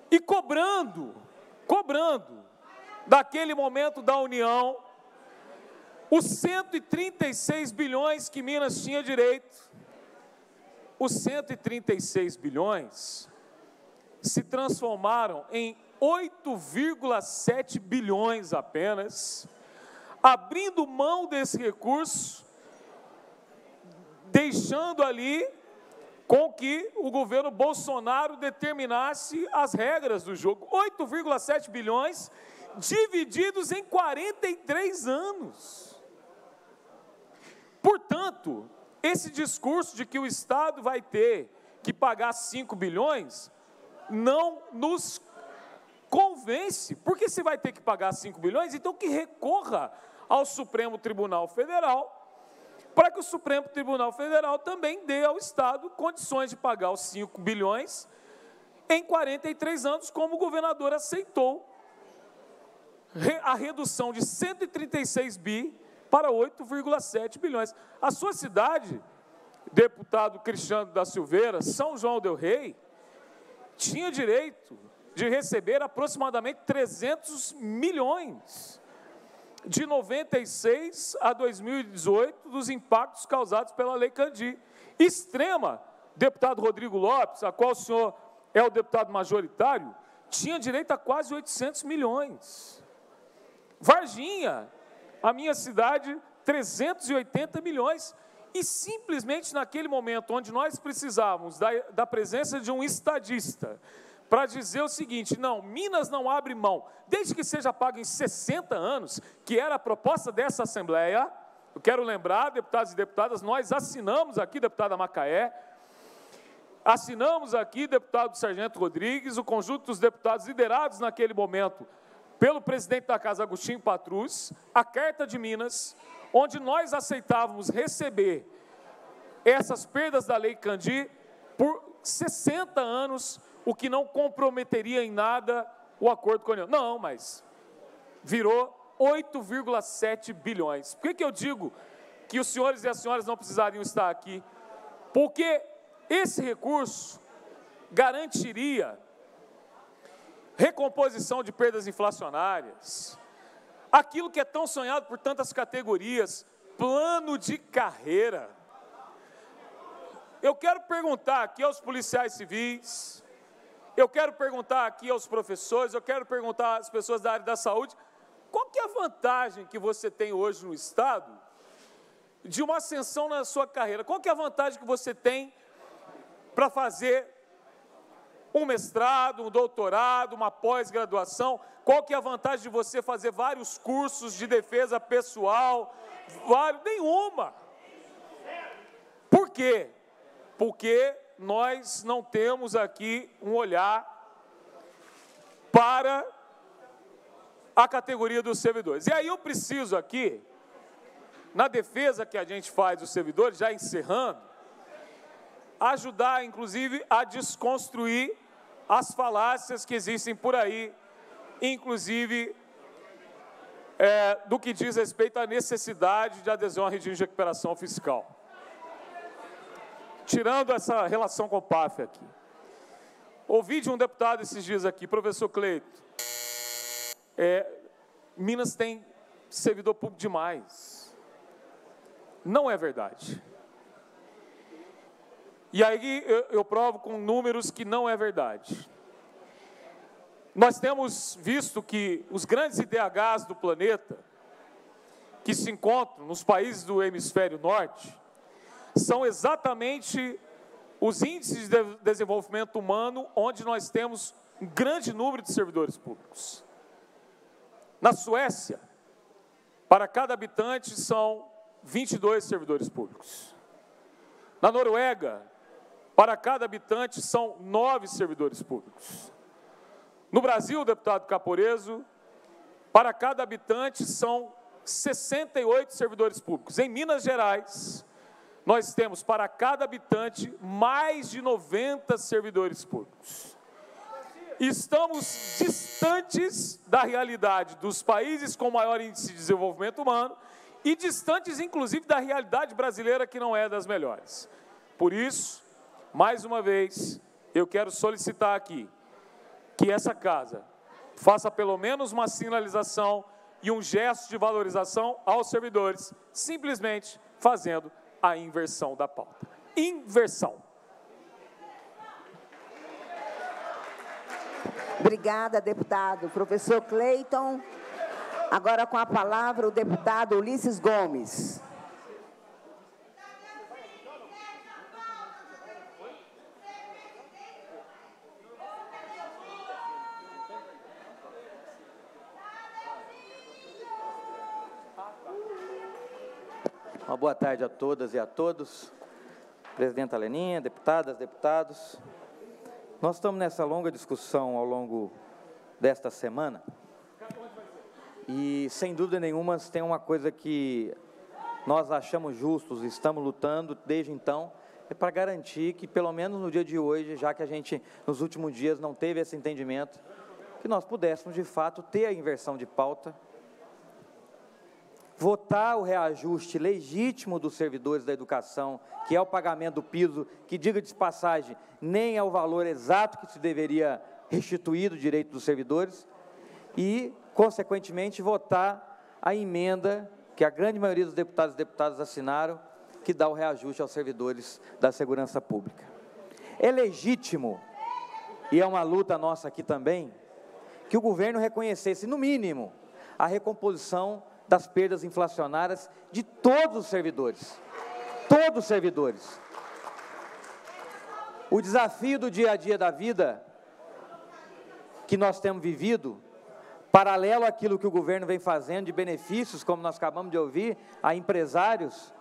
e cobrando daquele momento da União os 136 bilhões que Minas tinha direito. Os 136 bilhões se transformaram em 8,7 bilhões apenas, abrindo mão desse recurso, deixando ali com que o governo Bolsonaro determinasse as regras do jogo. 8,7 bilhões divididos em 43 anos. Portanto, esse discurso de que o Estado vai ter que pagar 5 bilhões não nos convence, porque se vai ter que pagar 5 bilhões, então que recorra ao Supremo Tribunal Federal, para que o Supremo Tribunal Federal também dê ao Estado condições de pagar os 5 bilhões em 43 anos, como o governador aceitou a redução de 136 bi para 8,7 bilhões. A sua cidade, deputado Cristiano da Silveira, São João del Rei, tinha direito de receber aproximadamente 300 milhões de 96 a 2018 dos impactos causados pela Lei Kandir. Extrema, deputado Rodrigo Lopes, a qual o senhor é o deputado majoritário, tinha direito a quase 800 milhões. Varginha, a minha cidade, 380 milhões. E simplesmente naquele momento onde nós precisávamos da presença de um estadista para dizer o seguinte: não, Minas não abre mão, desde que seja pago em 60 anos, que era a proposta dessa Assembleia. Eu quero lembrar, deputados e deputadas, nós assinamos aqui, deputada Macaé, assinamos aqui, deputado Sargento Rodrigues, o conjunto dos deputados liderados naquele momento pelo presidente da Casa, Agostinho Patrus, a Carta de Minas, onde nós aceitávamos receber essas perdas da Lei Kandir por 60 anos, o que não comprometeria em nada o acordo com a União. Não, mas virou 8,7 bilhões. Por que eu digo que os senhores e as senhoras não precisariam estar aqui? Porque esse recurso garantiria recomposição de perdas inflacionárias, aquilo que é tão sonhado por tantas categorias, plano de carreira. Eu quero perguntar aqui aos policiais civis, eu quero perguntar aqui aos professores, eu quero perguntar às pessoas da área da saúde, qual que é a vantagem que você tem hoje no Estado de uma ascensão na sua carreira? Qual que é a vantagem que você tem para fazer um mestrado, um doutorado, uma pós-graduação? Qual que é a vantagem de você fazer vários cursos de defesa pessoal? Nenhuma. Por quê? Porque nós não temos aqui um olhar para a categoria dos servidores. E aí eu preciso aqui, na defesa que a gente faz dos servidores, já encerrando, ajudar, inclusive, a desconstruir as falácias que existem por aí, inclusive do que diz respeito à necessidade de adesão à rede de recuperação fiscal. Tirando essa relação com o PAF aqui. Ouvi de um deputado esses dias aqui, professor Cleiton, Minas tem servidor público demais. Não é verdade. E aí eu provo com números que não é verdade. Nós temos visto que os grandes IDHs do planeta, que se encontram nos países do hemisfério norte, são exatamente os índices de desenvolvimento humano onde nós temos um grande número de servidores públicos. Na Suécia, para cada habitante são 22 servidores públicos. Na Noruega, para cada habitante são 9 servidores públicos. No Brasil, deputado Caporezzo, para cada habitante são 68 servidores públicos. Em Minas Gerais, nós temos para cada habitante mais de 90 servidores públicos. estamos distantes da realidade dos países com maior índice de desenvolvimento humano e distantes, inclusive, da realidade brasileira, que não é das melhores. Por isso, mais uma vez, eu quero solicitar aqui que essa casa faça pelo menos uma sinalização e um gesto de valorização aos servidores, simplesmente fazendo a inversão da pauta. Inversão. Obrigada, deputado. Professor Cleiton, agora com a palavra o deputado Ulysses Gomes. Uma boa tarde a todas e a todos. Presidenta Leninha, deputadas, deputados. Nós estamos nessa longa discussão ao longo desta semana e, sem dúvida nenhuma, tem uma coisa que nós achamos justos e estamos lutando desde então, é para garantir que, pelo menos no dia de hoje, já que a gente, nos últimos dias, não teve esse entendimento, que nós pudéssemos, de fato, ter a inversão de pauta, votar o reajuste legítimo dos servidores da educação, que é o pagamento do piso, que, diga de passagem, nem é o valor exato que se deveria restituir do direito dos servidores, e, consequentemente, votar a emenda que a grande maioria dos deputados e deputadas assinaram, que dá o reajuste aos servidores da segurança pública. É legítimo, e é uma luta nossa aqui também, que o governo reconhecesse, no mínimo, a recomposição das perdas inflacionárias de todos os servidores. Todos os servidores. O desafio do dia a dia da vida que nós temos vivido, paralelo àquilo que o governo vem fazendo de benefícios, como nós acabamos de ouvir, a empresários,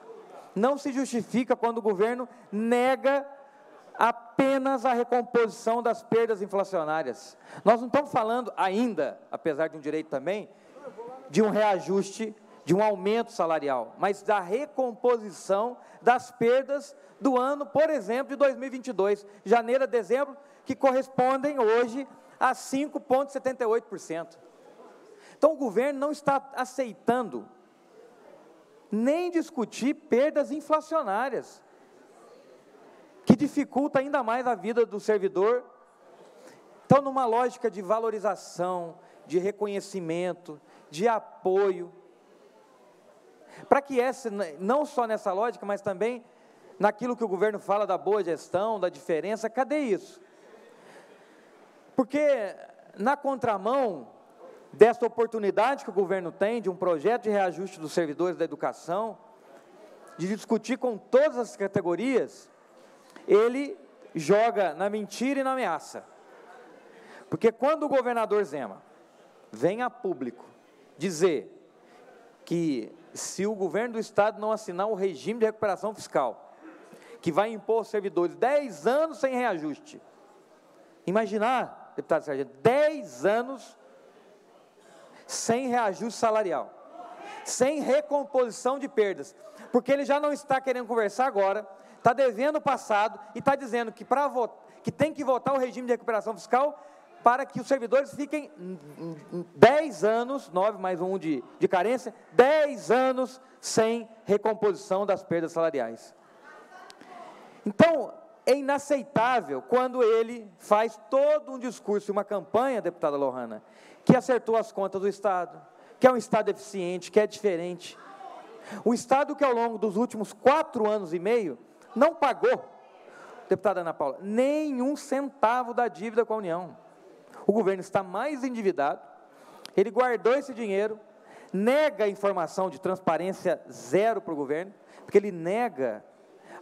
não se justifica quando o governo nega apenas a recomposição das perdas inflacionárias. Nós não estamos falando ainda, apesar de um direito também, de um reajuste, de um aumento salarial, mas da recomposição das perdas do ano, por exemplo, de 2022, janeiro a dezembro, que correspondem hoje a 5,78%. Então, o governo não está aceitando nem discutir perdas inflacionárias, que dificulta ainda mais a vida do servidor. Então, numa lógica de valorização, de reconhecimento, de apoio, para que essa, não só nessa lógica, mas também naquilo que o governo fala da boa gestão, da diferença, cadê isso? Porque na contramão desta oportunidade que o governo tem de um projeto de reajuste dos servidores da educação, de discutir com todas as categorias, ele joga na mentira e na ameaça. Porque quando o governador Zema vem a público dizer que se o governo do Estado não assinar o regime de recuperação fiscal, que vai impor aos servidores 10 anos sem reajuste. Imaginar, deputado Sargento, 10 anos sem reajuste salarial, sem recomposição de perdas, porque ele já não está querendo conversar agora, está devendo o passado e está dizendo que, que tem que votar o regime de recuperação fiscal para que os servidores fiquem 10 anos, 9 mais 1 de carência, 10 anos sem recomposição das perdas salariais. Então, é inaceitável quando ele faz todo um discurso e uma campanha, deputada Lohana, que acertou as contas do Estado, que é um Estado eficiente, que é diferente. O Estado que, ao longo dos últimos 4 anos e meio, não pagou, deputada Ana Paula, nenhum centavo da dívida com a União. O governo está mais endividado, ele guardou esse dinheiro, nega a informação de transparência zero para o governo, porque ele nega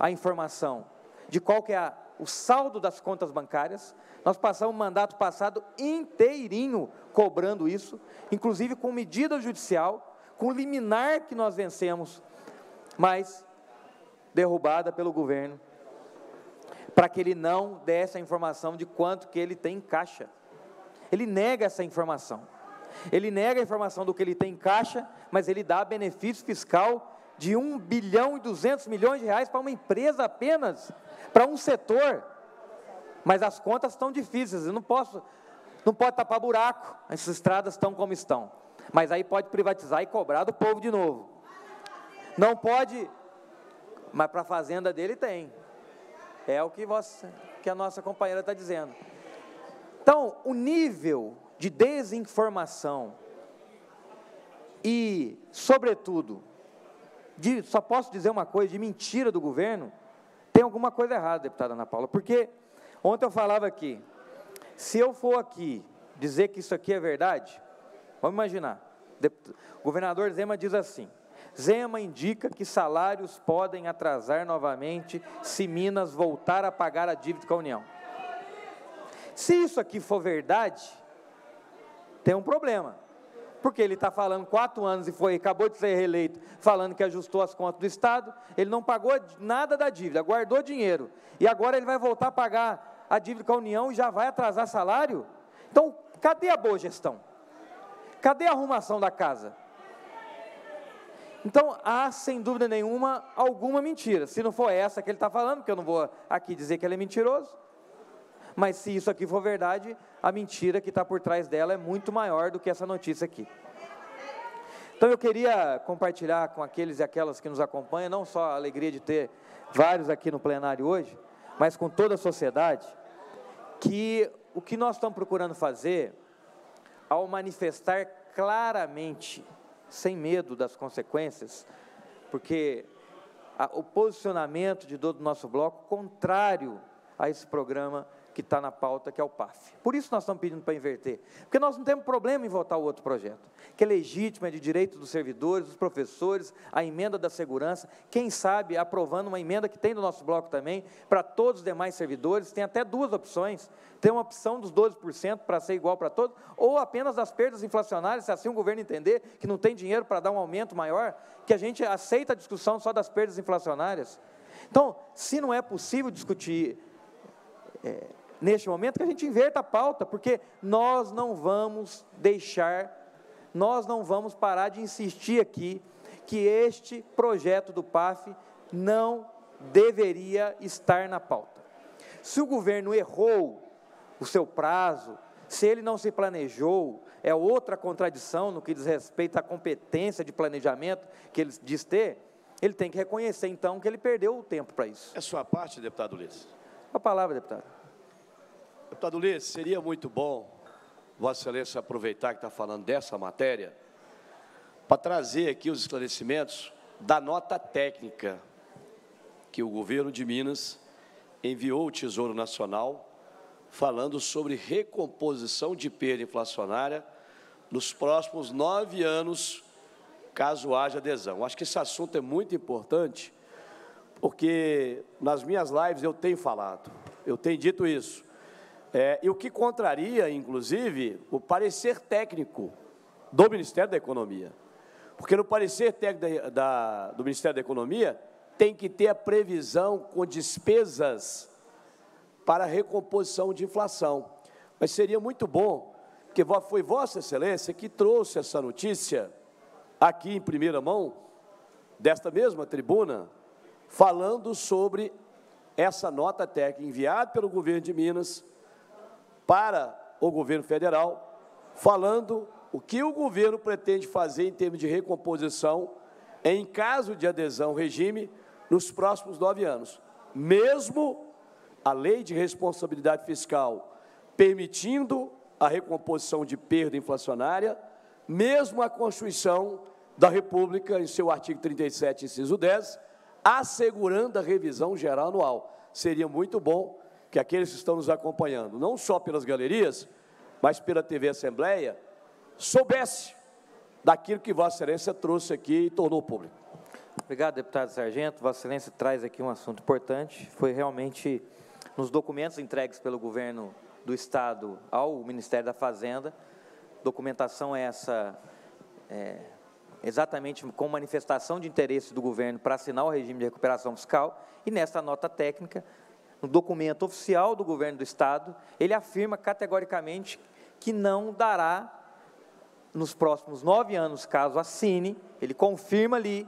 a informação de qual que é o saldo das contas bancárias. Nós passamos o mandato passado inteirinho cobrando isso, inclusive com medida judicial, com liminar que nós vencemos, mas derrubada pelo governo, para que ele não desse a informação de quanto que ele tem em caixa. Ele nega essa informação. Ele nega a informação do que ele tem em caixa, mas ele dá benefício fiscal de 1 bilhão e 200 milhões de reais para uma empresa apenas, para um setor. Mas as contas estão difíceis. Eu não posso Não pode tapar buraco, essas estradas estão como estão. Mas aí pode privatizar e cobrar do povo de novo. Não pode, mas para a fazenda dele tem. É o que, que a nossa companheira está dizendo. Então, o nível de desinformação e, sobretudo, só posso dizer uma coisa, de mentira do governo, tem alguma coisa errada, deputada Ana Paula, porque ontem eu falava aqui, se eu for aqui dizer que isso aqui é verdade, vamos imaginar, o governador Zema diz assim, Zema indica que salários podem atrasar novamente se Minas voltar a pagar a dívida com a União. Se isso aqui for verdade, tem um problema, porque ele está falando 4 anos e acabou de ser reeleito, falando que ajustou as contas do Estado, ele não pagou nada da dívida, guardou dinheiro, e agora ele vai voltar a pagar a dívida com a União e já vai atrasar salário? Então, cadê a boa gestão? Cadê a arrumação da casa? Então, há, sem dúvida nenhuma, alguma mentira, se não for essa que ele está falando, porque eu não vou aqui dizer que ele é mentiroso, mas se isso aqui for verdade, a mentira que está por trás dela é muito maior do que essa notícia aqui. Então eu queria compartilhar com aqueles e aquelas que nos acompanham, não só a alegria de ter vários aqui no plenário hoje, mas com toda a sociedade, que o que nós estamos procurando fazer, ao manifestar claramente, sem medo das consequências, porque o posicionamento de todo o nosso bloco, contrário a esse programa que está na pauta, que é o PAF. Por isso nós estamos pedindo para inverter, porque nós não temos problema em votar o outro projeto, que é legítimo, é de direito dos servidores, dos professores, a emenda da segurança, quem sabe aprovando uma emenda que tem do nosso bloco também, para todos os demais servidores, tem até 2 opções, tem uma opção dos 12% para ser igual para todos, ou apenas das perdas inflacionárias, se assim o governo entender que não tem dinheiro para dar um aumento maior, que a gente aceita a discussão só das perdas inflacionárias. Então, se não é possível discutir neste momento, que a gente inverta a pauta, porque nós não vamos deixar, nós não vamos parar de insistir aqui que este projeto do PAF não deveria estar na pauta. Se o governo errou o seu prazo, se ele não se planejou, é outra contradição no que diz respeito à competência de planejamento que ele diz ter, ele tem que reconhecer, então, que ele perdeu o tempo para isso. É sua parte, deputado Ulisses. A palavra, deputado. Deputado Ulisses, seria muito bom Vossa Excelência aproveitar que está falando dessa matéria para trazer aqui os esclarecimentos da nota técnica que o governo de Minas enviou ao Tesouro Nacional falando sobre recomposição de perda inflacionária nos próximos 9 anos, caso haja adesão. Acho que esse assunto é muito importante, porque nas minhas lives eu tenho falado, eu tenho dito isso. E o que contraria, inclusive, o parecer técnico do Ministério da Economia. Porque no parecer técnico do Ministério da Economia tem que ter a previsão com despesas para recomposição de inflação. Mas seria muito bom, porque foi Vossa Excelência que trouxe essa notícia aqui em primeira mão, desta mesma tribuna, falando sobre essa nota técnica enviada pelo governo de Minas para o governo federal, falando o que o governo pretende fazer em termos de recomposição em caso de adesão ao regime nos próximos 9 anos. Mesmo a lei de responsabilidade fiscal permitindo a recomposição de perda inflacionária, mesmo a Constituição da República, em seu artigo 37, inciso 10, assegurando a revisão geral anual. Seria muito bom que aqueles que estão nos acompanhando, não só pelas galerias, mas pela TV Assembleia, soubesse daquilo que Vossa Excelência trouxe aqui e tornou público. Obrigado, deputado Sargento. Vossa Excelência traz aqui um assunto importante. Foi realmente nos documentos entregues pelo governo do Estado ao Ministério da Fazenda, documentação essa exatamente com manifestação de interesse do governo para assinar o regime de recuperação fiscal, e nesta nota técnica, no documento oficial do governo do Estado, ele afirma categoricamente que não dará, nos próximos 9 anos, caso assine, ele confirma ali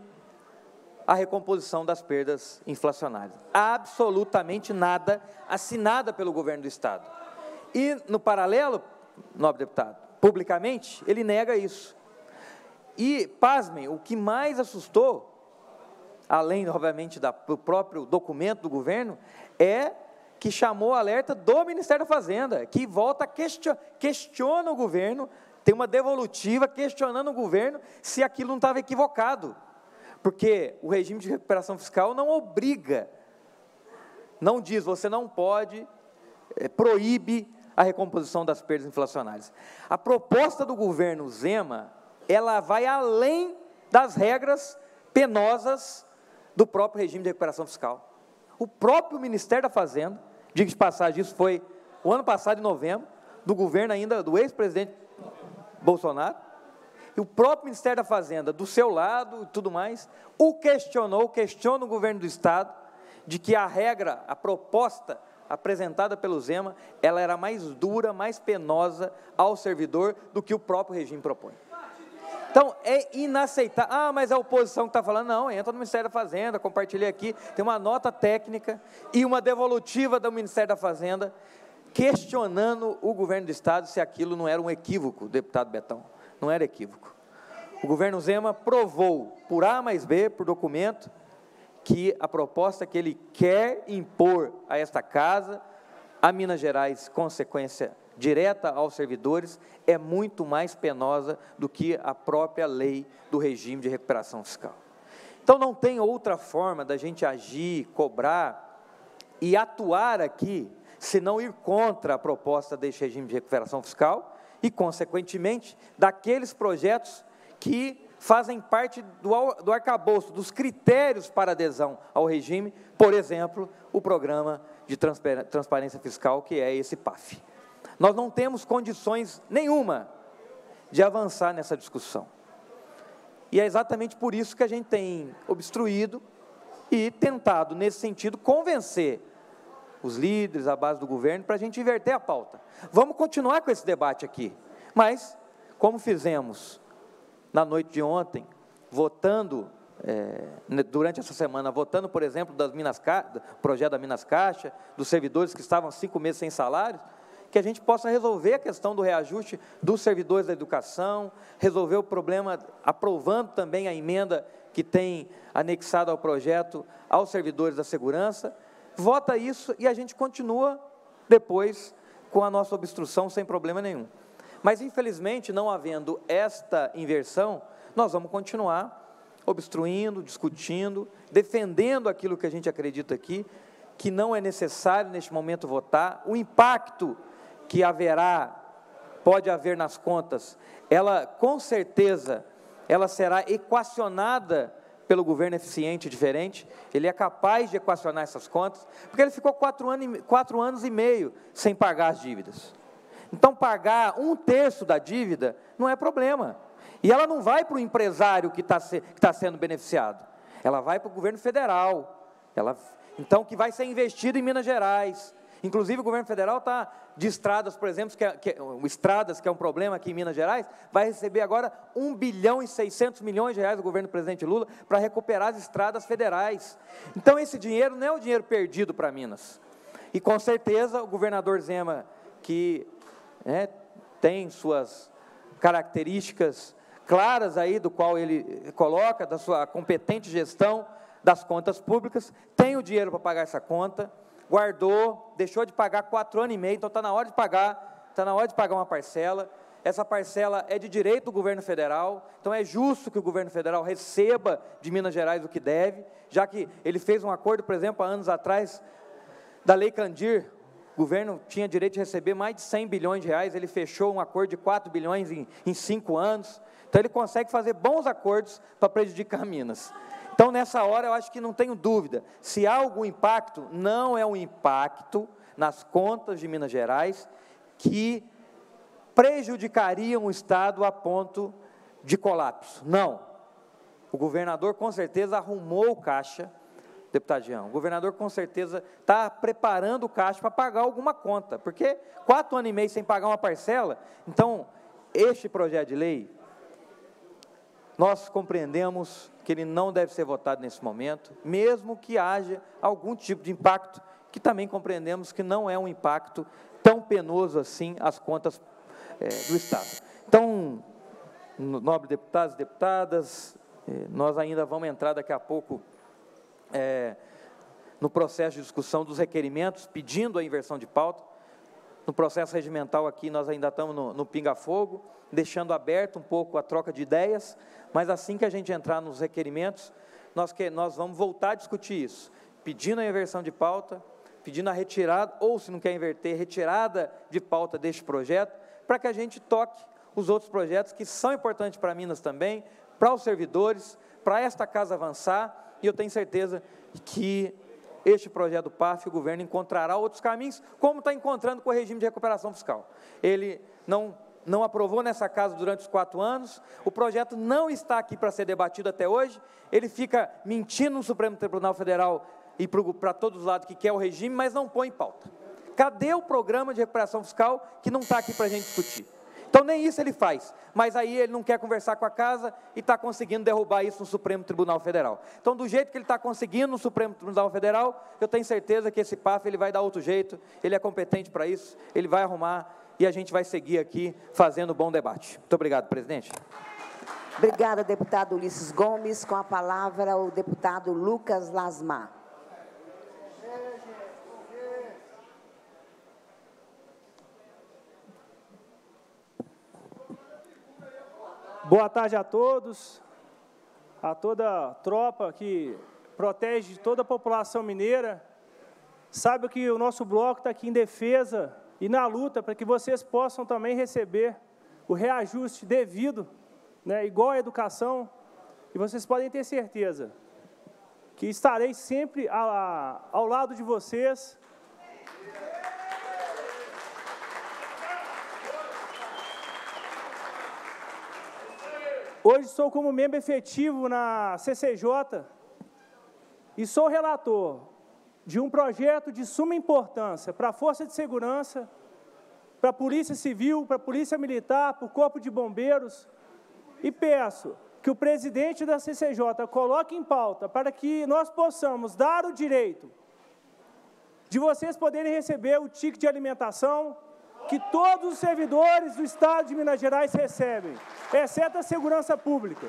a recomposição das perdas inflacionárias. Absolutamente nada assinada pelo governo do Estado. E, no paralelo, nobre deputado. Publicamente, ele nega isso. E, pasmem, o que mais assustou, além, obviamente, do próprio documento do governo, é que chamou alerta do Ministério da Fazenda, que volta a questiona o governo, tem uma devolutiva questionando o governo se aquilo não estava equivocado, porque o regime de recuperação fiscal não obriga, não diz, você não pode, proíbe a recomposição das perdas inflacionárias. A proposta do governo Zema, ela vai além das regras penosas do próprio regime de recuperação fiscal. O próprio Ministério da Fazenda, diga de passagem, isso foi o ano passado, em novembro, do governo ainda, do ex-presidente Bolsonaro, e o próprio Ministério da Fazenda, do seu lado e tudo mais, o questionou, questiona o governo do Estado, de que a regra, a proposta apresentada pelo Zema, ela era mais dura, mais penosa ao servidor do que o próprio regime propõe. Então, é inaceitável. Ah, mas a oposição que está falando, não, entra no Ministério da Fazenda, compartilhei aqui, tem uma nota técnica e uma devolutiva do Ministério da Fazenda questionando o governo do Estado se aquilo não era um equívoco, deputado Betão, não era equívoco. O governo Zema provou, por A mais B, por documento, que a proposta que ele quer impor a esta casa, a Minas Gerais, consequência direta aos servidores, é muito mais penosa do que a própria lei do regime de recuperação fiscal. Então, não tem outra forma da gente agir, cobrar e atuar aqui, senão ir contra a proposta deste regime de recuperação fiscal e, consequentemente, daqueles projetos que fazem parte do arcabouço, dos critérios para adesão ao regime, por exemplo, o programa de transparência fiscal, que é esse PAF. Nós não temos condições nenhuma de avançar nessa discussão. E é exatamente por isso que a gente tem obstruído e tentado, nesse sentido, convencer os líderes, a base do governo, para a gente inverter a pauta. Vamos continuar com esse debate aqui, mas, como fizemos na noite de ontem, votando, durante essa semana, votando, por exemplo, do projeto da Minas Caixa, dos servidores que estavam 5 meses sem salários, que a gente possa resolver a questão do reajuste dos servidores da educação, resolver o problema, aprovando também a emenda que tem anexado ao projeto aos servidores da segurança, vota isso e a gente continua depois com a nossa obstrução sem problema nenhum. Mas, infelizmente, não havendo esta inversão, nós vamos continuar obstruindo, discutindo, defendendo aquilo que a gente acredita aqui, que não é necessário, neste momento, votar, o impacto que haverá, pode haver nas contas, ela, com certeza, ela será equacionada pelo governo eficiente e diferente, ele é capaz de equacionar essas contas, porque ele ficou 4 anos e meio sem pagar as dívidas. Então, pagar 1/3 da dívida não é problema, e ela não vai para o empresário que está sendo beneficiado, ela vai para o governo federal, então, que vai ser investido em Minas Gerais. Inclusive, o governo federal está de estradas, por exemplo, estradas, que é um problema aqui em Minas Gerais, vai receber agora 1 bilhão e 600 milhões de reais do governo do presidente Lula para recuperar as estradas federais. Então, esse dinheiro não é o dinheiro perdido para Minas. E, com certeza, o governador Zema, que tem suas características claras aí, do qual ele coloca, da sua competente gestão das contas públicas, tem o dinheiro para pagar essa conta, guardou, deixou de pagar 4 anos e meio, então está na hora de pagar, está na hora de pagar uma parcela. Essa parcela é de direito do governo federal, então é justo que o governo federal receba de Minas Gerais o que deve, já que ele fez um acordo, por exemplo, há anos atrás, da Lei Candir, o governo tinha direito de receber mais de 100 bilhões de reais, ele fechou um acordo de 4 bilhões em 5 anos, então ele consegue fazer bons acordos para prejudicar Minas. Então, nessa hora, eu acho que não tenho dúvida, se há algum impacto, não é um impacto nas contas de Minas Gerais que prejudicaria o Estado a ponto de colapso. Não. O governador, com certeza, arrumou o caixa, deputado Jean, o governador, com certeza, está preparando o caixa para pagar alguma conta, porque 4 anos e meio sem pagar uma parcela, então, este projeto de lei, nós compreendemos que ele não deve ser votado nesse momento, mesmo que haja algum tipo de impacto, que também compreendemos que não é um impacto tão penoso assim às contas do Estado. Então, nobres deputados e deputadas, nós ainda vamos entrar daqui a pouco no processo de discussão dos requerimentos, pedindo a inversão de pauta. No processo regimental aqui, nós ainda estamos no pinga-fogo, deixando aberto um pouco a troca de ideias, mas assim que a gente entrar nos requerimentos, nós vamos voltar a discutir isso, pedindo a inversão de pauta, pedindo a retirada, ou, se não quer inverter, retirada de pauta deste projeto, para que a gente toque os outros projetos que são importantes para Minas também, para os servidores, para esta casa avançar, e eu tenho certeza que este projeto do PAF, o governo encontrará outros caminhos, como está encontrando com o regime de recuperação fiscal. Ele não aprovou nessa casa durante os 4 anos, o projeto não está aqui para ser debatido até hoje, ele fica mentindo no Supremo Tribunal Federal e para todos os lados que quer o regime, mas não põe em pauta. Cadê o programa de recuperação fiscal que não está aqui para a gente discutir? Então, nem isso ele faz, mas aí ele não quer conversar com a casa e está conseguindo derrubar isso no Supremo Tribunal Federal. Então, do jeito que ele está conseguindo no Supremo Tribunal Federal, eu tenho certeza que esse PAF ele vai dar outro jeito, ele é competente para isso, ele vai arrumar e a gente vai seguir aqui fazendo um bom debate. Muito obrigado, presidente. Obrigada, deputado Ulysses Gomes. Com a palavra, o deputado Lucas Lasmar. Boa tarde a todos, a toda a tropa que protege toda a população mineira. Sabe que o nosso bloco está aqui em defesa e na luta para que vocês possam também receber o reajuste devido, né, igual à educação, e vocês podem ter certeza que estarei sempre ao lado de vocês. Hoje sou como membro efetivo na CCJ e sou relator de um projeto de suma importância para a Força de Segurança, para a Polícia Civil, para a Polícia Militar, para o Corpo de Bombeiros, e peço que o presidente da CCJ coloque em pauta para que nós possamos dar o direito de vocês poderem receber o ticket de alimentação que todos os servidores do Estado de Minas Gerais recebem, exceto a segurança pública.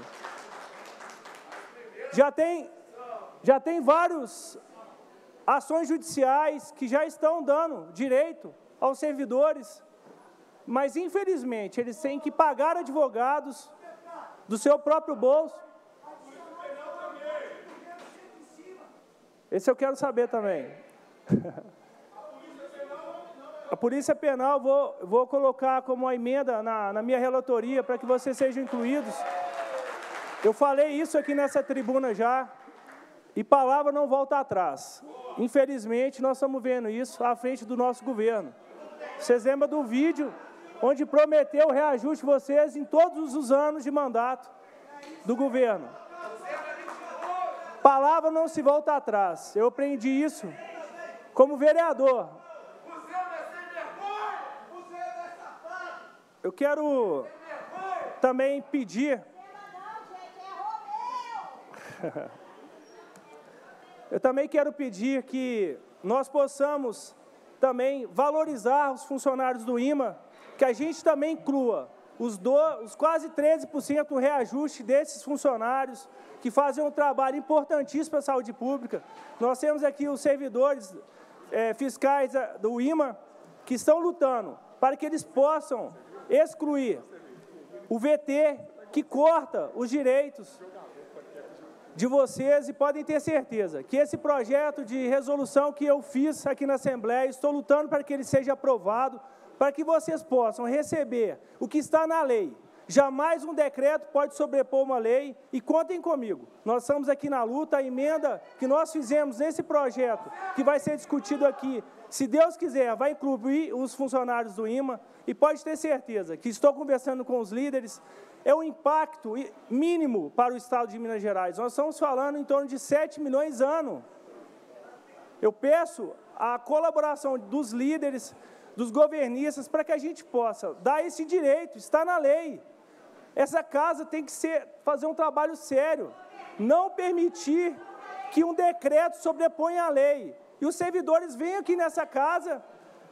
Já tem várias ações judiciais que já estão dando direito aos servidores, mas, infelizmente, eles têm que pagar advogados do seu próprio bolso. Esse eu quero saber também. A Polícia Penal, vou colocar como uma emenda na minha relatoria para que vocês sejam incluídos. Eu falei isso aqui nessa tribuna já, e palavra não volta atrás. Infelizmente, nós estamos vendo isso à frente do nosso governo. Vocês lembram do vídeo onde prometeu o reajuste a vocês em todos os anos de mandato do governo. Palavra não se volta atrás. Eu aprendi isso como vereador. Eu quero também pedir... Eu também quero pedir que nós possamos também valorizar os funcionários do IMA, que a gente também inclua os quase 13% do reajuste desses funcionários que fazem um trabalho importantíssimo para a saúde pública. Nós temos aqui os servidores fiscais do IMA que estão lutando para que eles possam excluir o VT, que corta os direitos de vocês, e podem ter certeza que esse projeto de resolução que eu fiz aqui na Assembleia, estou lutando para que ele seja aprovado, para que vocês possam receber o que está na lei. Jamais um decreto pode sobrepor uma lei, e contem comigo. Nós estamos aqui na luta. A emenda que nós fizemos nesse projeto, que vai ser discutido aqui, se Deus quiser, vai incluir os funcionários do IMA, e pode ter certeza que estou conversando com os líderes, é um impacto mínimo para o Estado de Minas Gerais. Nós estamos falando em torno de 7 milhões ano. Eu peço a colaboração dos líderes, dos governistas, para que a gente possa dar esse direito, está na lei. Essa casa tem que fazer um trabalho sério, não permitir que um decreto sobreponha a lei. E os servidores vêm aqui nessa casa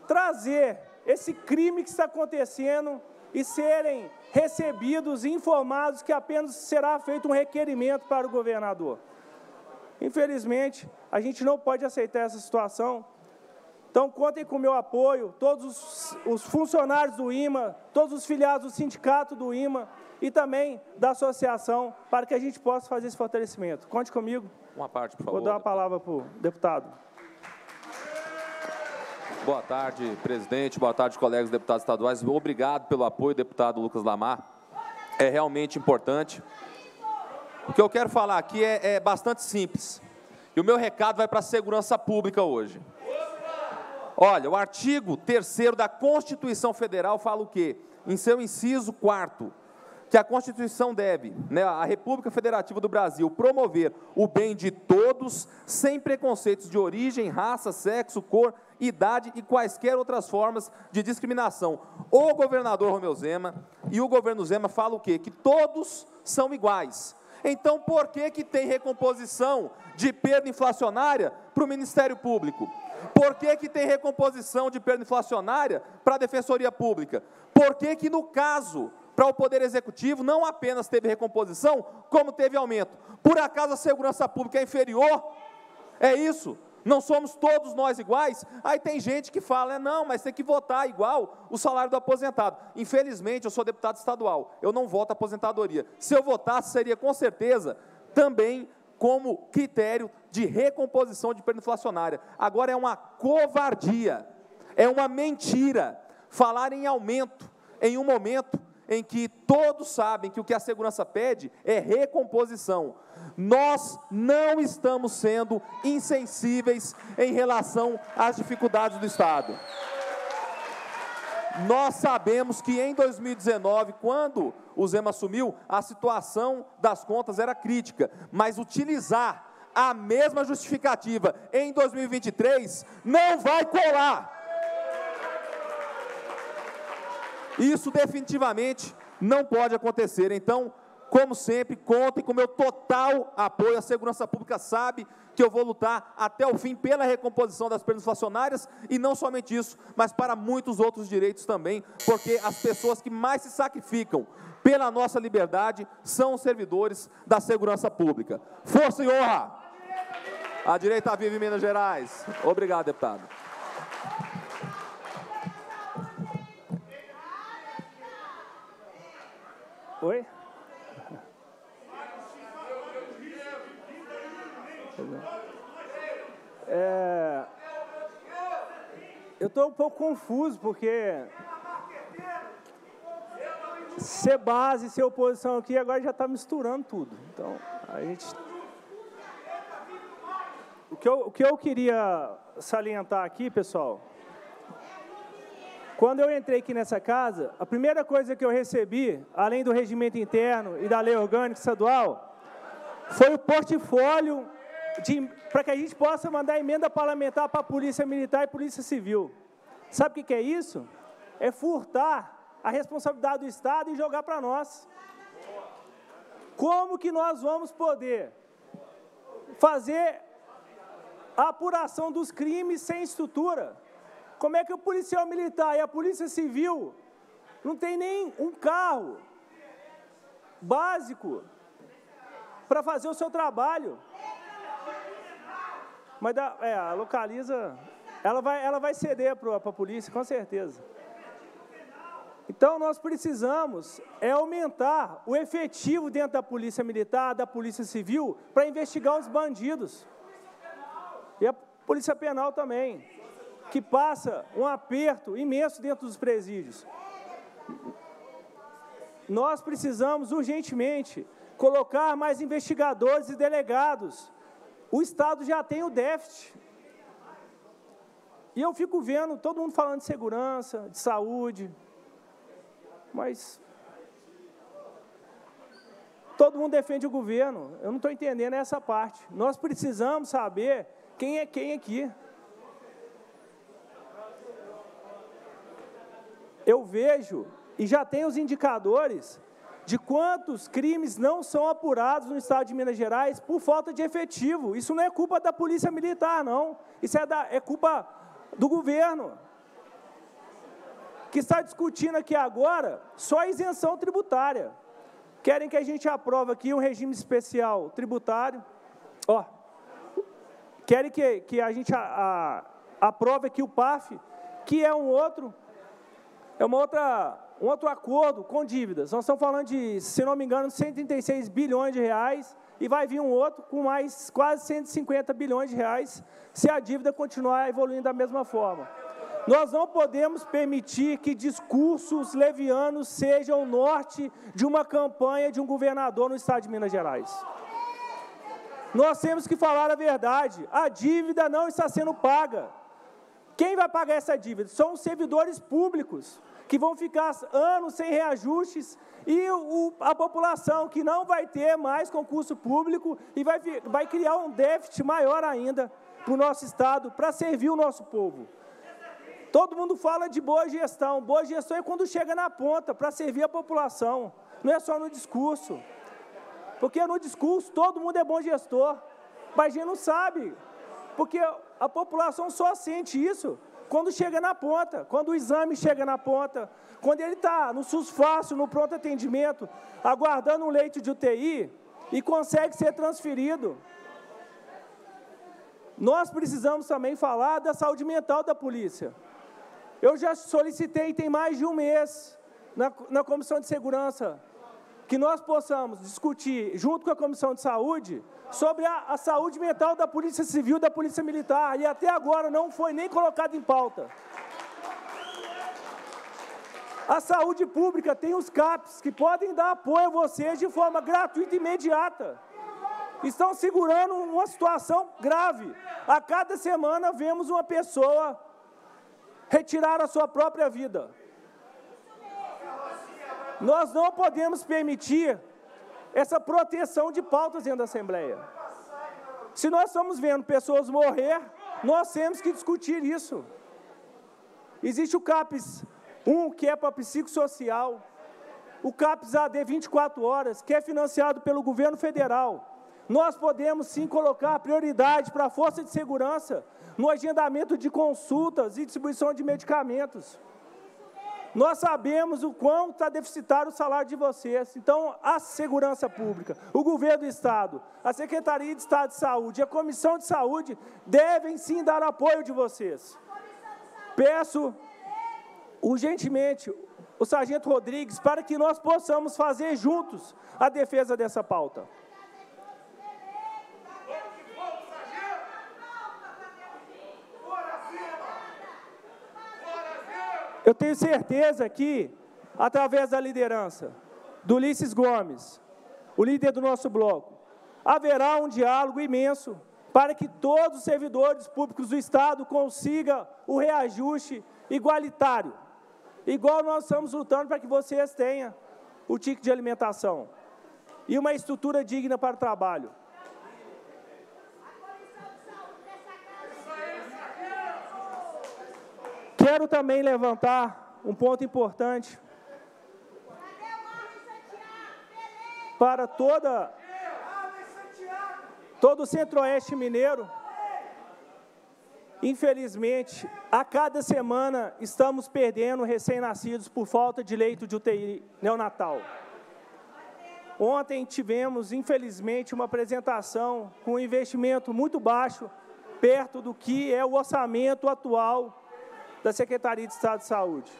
trazer esse crime que está acontecendo e serem recebidos e informados que apenas será feito um requerimento para o governador. Infelizmente, a gente não pode aceitar essa situação. Então, contem com o meu apoio, todos os funcionários do IMA, todos os filiados do sindicato do IMA e também da associação, para que a gente possa fazer esse fortalecimento. Conte comigo. Uma parte, por favor. Vou dar a palavra para o deputado. Boa tarde, presidente. Boa tarde, colegas deputados estaduais. Obrigado pelo apoio, deputado Lucas Lasmar. É realmente importante. O que eu quero falar aqui é bastante simples. E o meu recado vai para a segurança pública hoje. Olha, o artigo 3º da Constituição Federal fala o quê? Em seu inciso 4º, que a Constituição deve, a República Federativa do Brasil, promover o bem de todos, sem preconceitos de origem, raça, sexo, cor, idade e quaisquer outras formas de discriminação. O governador Romeu Zema e o governo Zema falam o quê? Que todos são iguais. Então, por que que tem recomposição de perda inflacionária para o Ministério Público? Por que que tem recomposição de perda inflacionária para a Defensoria Pública? Por que que, no caso, para o Poder Executivo, não apenas teve recomposição, como teve aumento? Por acaso a segurança pública é inferior? É isso? Não somos todos nós iguais? Aí tem gente que fala, não, mas tem que votar igual o salário do aposentado. Infelizmente, eu sou deputado estadual, eu não voto aposentadoria. Se eu votasse, seria com certeza também como critério de recomposição de perda inflacionária. Agora é uma covardia, é uma mentira falar em aumento em um momento em que todos sabem que o que a segurança pede é recomposição. Nós não estamos sendo insensíveis em relação às dificuldades do Estado. Nós sabemos que em 2019, quando o Zema assumiu, a situação das contas era crítica, mas utilizar a mesma justificativa em 2023 não vai colar. Isso definitivamente não pode acontecer. Então, como sempre, contem com o meu total apoio. A segurança pública sabe que eu vou lutar até o fim pela recomposição das perdas inflacionárias, e não somente isso, mas para muitos outros direitos também, porque as pessoas que mais se sacrificam pela nossa liberdade são os servidores da segurança pública. Força e honra! A direita vive em Minas Gerais. Obrigado, deputado. Oi? Eu estou um pouco confuso, porque ser base, ser oposição aqui, agora já está misturando tudo. Então, a gente... O que eu queria salientar aqui, pessoal, quando eu entrei aqui nessa casa, a primeira coisa que eu recebi, além do regimento interno e da lei orgânica estadual, foi o portfólio para que a gente possa mandar emenda parlamentar para a Polícia Militar e Polícia Civil. Sabe o que é isso? É furtar a responsabilidade do Estado e jogar para nós. Como que nós vamos poder fazer a apuração dos crimes sem estrutura? Como é que o policial militar e a Polícia Civil não tem nem um carro básico para fazer o seu trabalho? Mas a Localiza, ela vai ceder para a polícia, com certeza. Então, nós precisamos aumentar o efetivo dentro da Polícia Militar, da Polícia Civil, para investigar os bandidos. E a Polícia Penal também, que passa um aperto imenso dentro dos presídios. Nós precisamos, urgentemente, colocar mais investigadores e delegados. O Estado já tem o déficit. E eu fico vendo todo mundo falando de segurança, de saúde, mas todo mundo defende o governo. Eu não estou entendendo essa parte. Nós precisamos saber quem é quem aqui. Eu vejo, e já tem os indicadores, de quantos crimes não são apurados no Estado de Minas Gerais por falta de efetivo. Isso não é culpa da Polícia Militar, não. Isso é culpa do governo, que está discutindo aqui agora só a isenção tributária. Querem que a gente aprove aqui um regime especial tributário. Ó, querem que a gente aprove aqui o PAF, que é um outro acordo com dívidas. Nós estamos falando de, se não me engano, 136 bilhões de reais, e vai vir um outro com mais quase 150 bilhões de reais, se a dívida continuar evoluindo da mesma forma. Nós não podemos permitir que discursos levianos sejam o norte de uma campanha de um governador no estado de Minas Gerais. Nós temos que falar a verdade. A dívida não está sendo paga. Quem vai pagar essa dívida? São os servidores públicos, que vão ficar anos sem reajustes, e a população, que não vai ter mais concurso público e vai criar um déficit maior ainda para o nosso estado, para servir o nosso povo. Todo mundo fala de boa gestão. Boa gestão é quando chega na ponta, para servir a população. Não é só no discurso. Porque no discurso todo mundo é bom gestor, mas a gente não sabe. Porque a população só sente isso quando chega na ponta, quando o exame chega na ponta, quando ele está no SUS fácil, no pronto atendimento, aguardando um leito de UTI e consegue ser transferido. Nós precisamos também falar da saúde mental da polícia. Eu já solicitei, tem mais de um mês, na Comissão de Segurança, que nós possamos discutir, junto com a Comissão de Saúde, sobre a saúde mental da Polícia Civil, da Polícia Militar, e até agora não foi nem colocado em pauta. A saúde pública tem os CAPs, que podem dar apoio a vocês de forma gratuita e imediata. Estão segurando uma situação grave. A cada semana vemos uma pessoa retirar a sua própria vida. Nós não podemos permitir essa proteção de pautas dentro da Assembleia. Se nós estamos vendo pessoas morrer, nós temos que discutir isso. Existe o CAPS 1, que é para psicossocial, o CAPS AD 24 horas, que é financiado pelo governo federal. Nós podemos, sim, colocar prioridade para a força de segurança no agendamento de consultas e distribuição de medicamentos. Nós sabemos o quão está deficitário o salário de vocês. Então, a segurança pública, o governo do Estado, a Secretaria de Estado de Saúde, a Comissão de Saúde devem, sim, dar apoio de vocês. Peço, urgentemente, o Sargento Rodrigues, para que nós possamos fazer juntos a defesa dessa pauta. Eu tenho certeza que, através da liderança do Ulysses Gomes, o líder do nosso bloco, haverá um diálogo imenso para que todos os servidores públicos do Estado consigam o reajuste igualitário, igual nós estamos lutando para que vocês tenham o ticket de alimentação e uma estrutura digna para o trabalho. Quero também levantar um ponto importante para todo o Centro-Oeste mineiro. Infelizmente, a cada semana estamos perdendo recém-nascidos por falta de leito de UTI neonatal. Ontem tivemos, infelizmente, uma apresentação com um investimento muito baixo, perto do que é o orçamento atual da Secretaria de Estado de Saúde.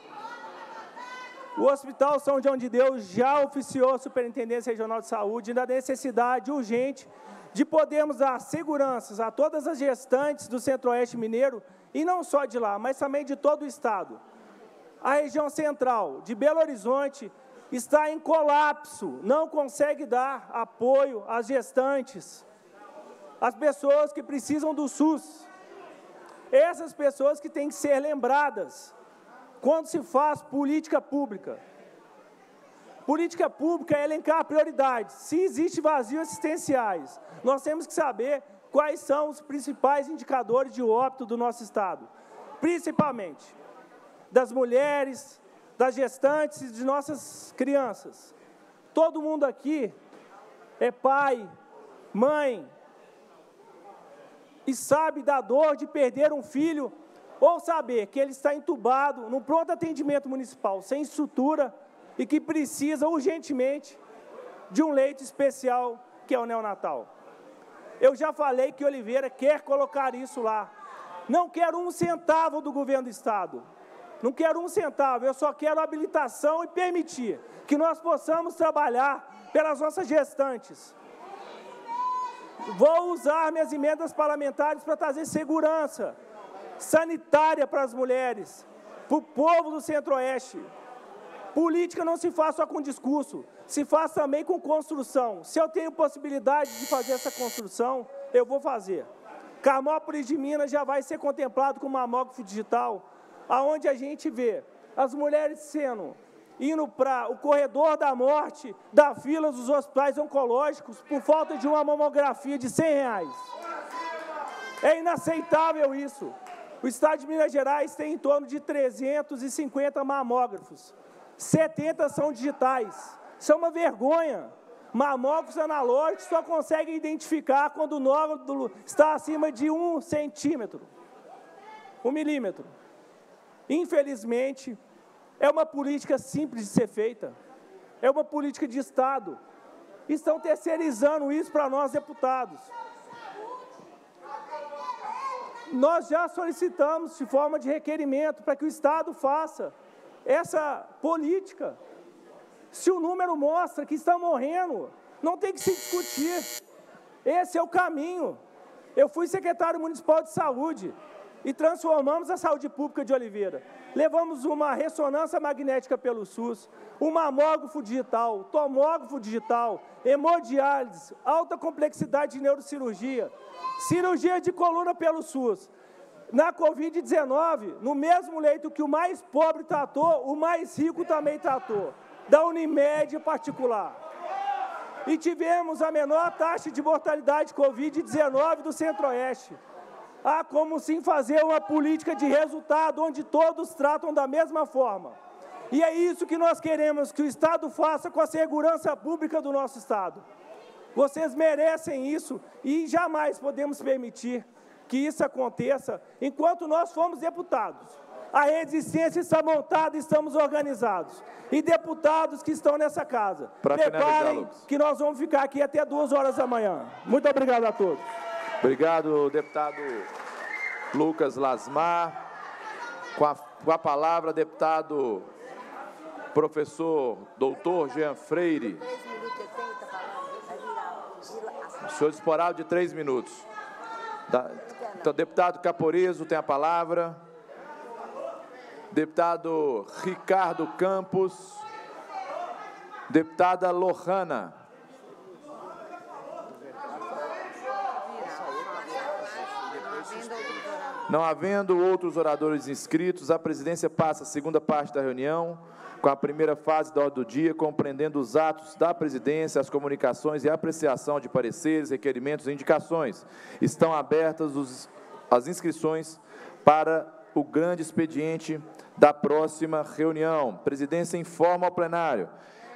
O Hospital São João de Deus já oficiou a Superintendência Regional de Saúde da necessidade urgente de podermos dar seguranças a todas as gestantes do Centro-Oeste mineiro, e não só de lá, mas também de todo o Estado. A região central de Belo Horizonte está em colapso, não consegue dar apoio às gestantes, às pessoas que precisam do SUS. Essas pessoas que têm que ser lembradas quando se faz política pública. Política pública é elencar prioridades. Se existe vazios assistenciais, nós temos que saber quais são os principais indicadores de óbito do nosso Estado, principalmente das mulheres, das gestantes e de nossas crianças. Todo mundo aqui é pai, mãe, e sabe da dor de perder um filho ou saber que ele está entubado no pronto atendimento municipal, sem estrutura, e que precisa urgentemente de um leito especial, que é o neonatal. Eu já falei que Oliveira quer colocar isso lá. Não quero um centavo do governo do Estado. Não quero um centavo, eu só quero habilitação e permitir que nós possamos trabalhar pelas nossas gestantes. Vou usar minhas emendas parlamentares para trazer segurança sanitária para as mulheres, para o povo do Centro-Oeste. Política não se faz só com discurso, se faz também com construção. Se eu tenho possibilidade de fazer essa construção, eu vou fazer. Carmópolis de Minas já vai ser contemplado com mamógrafo digital, aonde a gente vê as mulheres indo para o corredor da morte, da fila dos hospitais oncológicos, por falta de uma mamografia de R$100. É inaceitável isso. O Estado de Minas Gerais tem em torno de 350 mamógrafos. 70 são digitais. Isso é uma vergonha. Mamógrafos analógicos só conseguem identificar quando o nódulo está acima de 1 milímetro. Infelizmente, é uma política simples de ser feita, é uma política de Estado. Estão terceirizando isso para nós, deputados. Nós já solicitamos, de forma de requerimento, para que o Estado faça essa política. Se o número mostra que está morrendo, não tem que se discutir. Esse é o caminho. Eu fui secretário municipal de saúde e transformamos a saúde pública de Oliveira. Levamos uma ressonância magnética pelo SUS, um mamógrafo digital, tomógrafo digital, hemodiálise, alta complexidade de neurocirurgia, cirurgia de coluna pelo SUS. Na Covid-19, no mesmo leito que o mais pobre tratou, o mais rico também tratou, da Unimed particular. E tivemos a menor taxa de mortalidade Covid-19 do Centro-Oeste. Há como sim fazer uma política de resultado, onde todos tratam da mesma forma. E é isso que nós queremos que o Estado faça com a segurança pública do nosso Estado. Vocês merecem isso e jamais podemos permitir que isso aconteça enquanto nós formos deputados. A resistência está montada e estamos organizados. E deputados que estão nessa casa, preparem que nós vamos ficar aqui até 2h da manhã. Muito obrigado a todos. Obrigado, deputado Lucas Lasmar. Com a palavra, deputado professor doutor Jean Freire. O senhor disporá de 3 minutos. Então, deputado Caporezzo tem a palavra. Deputado Ricardo Campos. Deputada Lohana. Não havendo outros oradores inscritos, a presidência passa a segunda parte da reunião, com a primeira fase da ordem do dia, compreendendo os atos da presidência, as comunicações e a apreciação de pareceres, requerimentos e indicações. Estão abertas as inscrições para o grande expediente da próxima reunião. A presidência informa ao plenário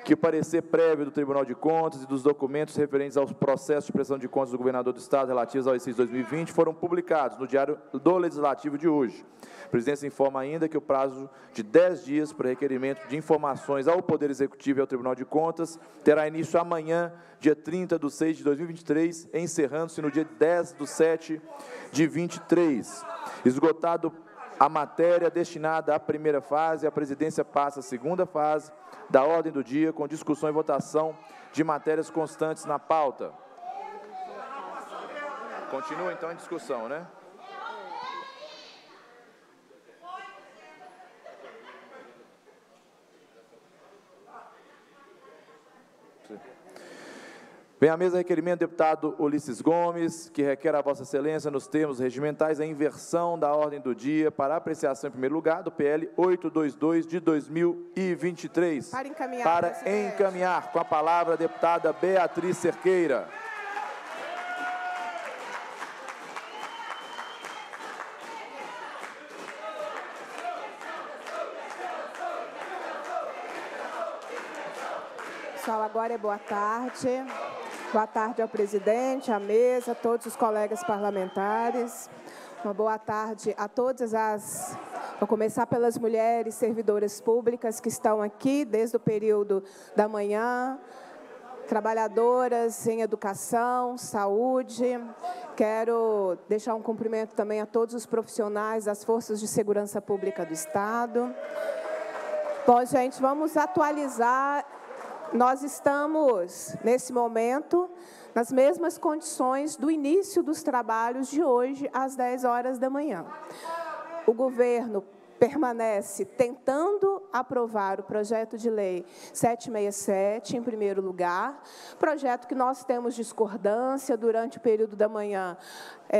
que o parecer prévio do Tribunal de Contas e dos documentos referentes aos processos de prestação de contas do governador do Estado relativos ao exercício 2020 foram publicados no Diário do Legislativo de hoje. A presidência informa ainda que o prazo de 10 dias para requerimento de informações ao Poder Executivo e ao Tribunal de Contas terá início amanhã, dia 30/06/2023, encerrando-se no dia 10/07/2023. Esgotado a matéria destinada à primeira fase, a presidência passa à segunda fase da ordem do dia, com discussão e votação de matérias constantes na pauta. Continua, então, a discussão, né? Vem à mesa requerimento do deputado Ulysses Gomes, que requer a Vossa Excelência, nos termos regimentais, a inversão da ordem do dia para apreciação em primeiro lugar do PL 822 de 2023. Para encaminhar, com a palavra, a deputada Beatriz Cerqueira. Pessoal, agora é boa tarde. Boa tarde ao presidente, à mesa, a todos os colegas parlamentares. Uma boa tarde a todas as... Vou começar pelas mulheres servidoras públicas que estão aqui desde o período da manhã, trabalhadoras em educação, saúde. Quero deixar um cumprimento também a todos os profissionais das Forças de Segurança Pública do Estado. Bom, gente, vamos atualizar. Nós estamos, nesse momento, nas mesmas condições do início dos trabalhos de hoje, às 10 horas da manhã. O governo permanece tentando aprovar o projeto de lei 767, em primeiro lugar, projeto que nós temos discordância durante o período da manhã,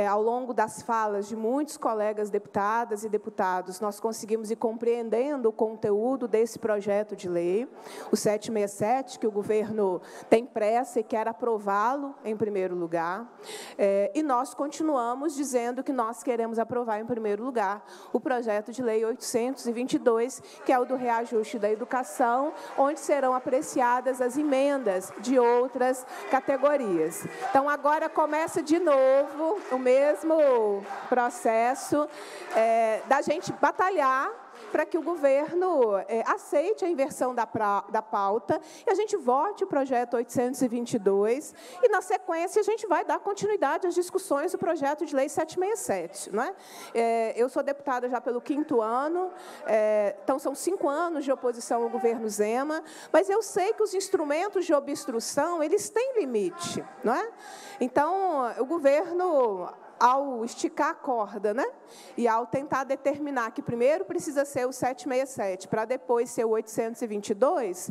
ao longo das falas de muitos colegas deputadas e deputados, nós conseguimos ir compreendendo o conteúdo desse projeto de lei, o 767, que o governo tem pressa e quer aprová-lo em primeiro lugar, e nós continuamos dizendo que nós queremos aprovar em primeiro lugar o projeto de lei 822, que é o do reajuste da educação, onde serão apreciadas as emendas de outras categorias. Então, agora começa de novo o mesmo processo da gente batalhar para que o governo aceite a inversão da pauta e a gente vote o projeto 822 e, na sequência, a gente vai dar continuidade às discussões do projeto de lei 767. Não é? Eu sou deputada já pelo 5º ano, então são 5 anos de oposição ao governo Zema, mas eu sei que os instrumentos de obstrução eles têm limite. Não é? Então, o governo... ao esticar a corda, né? E ao tentar determinar que primeiro precisa ser o 767 para depois ser o 822,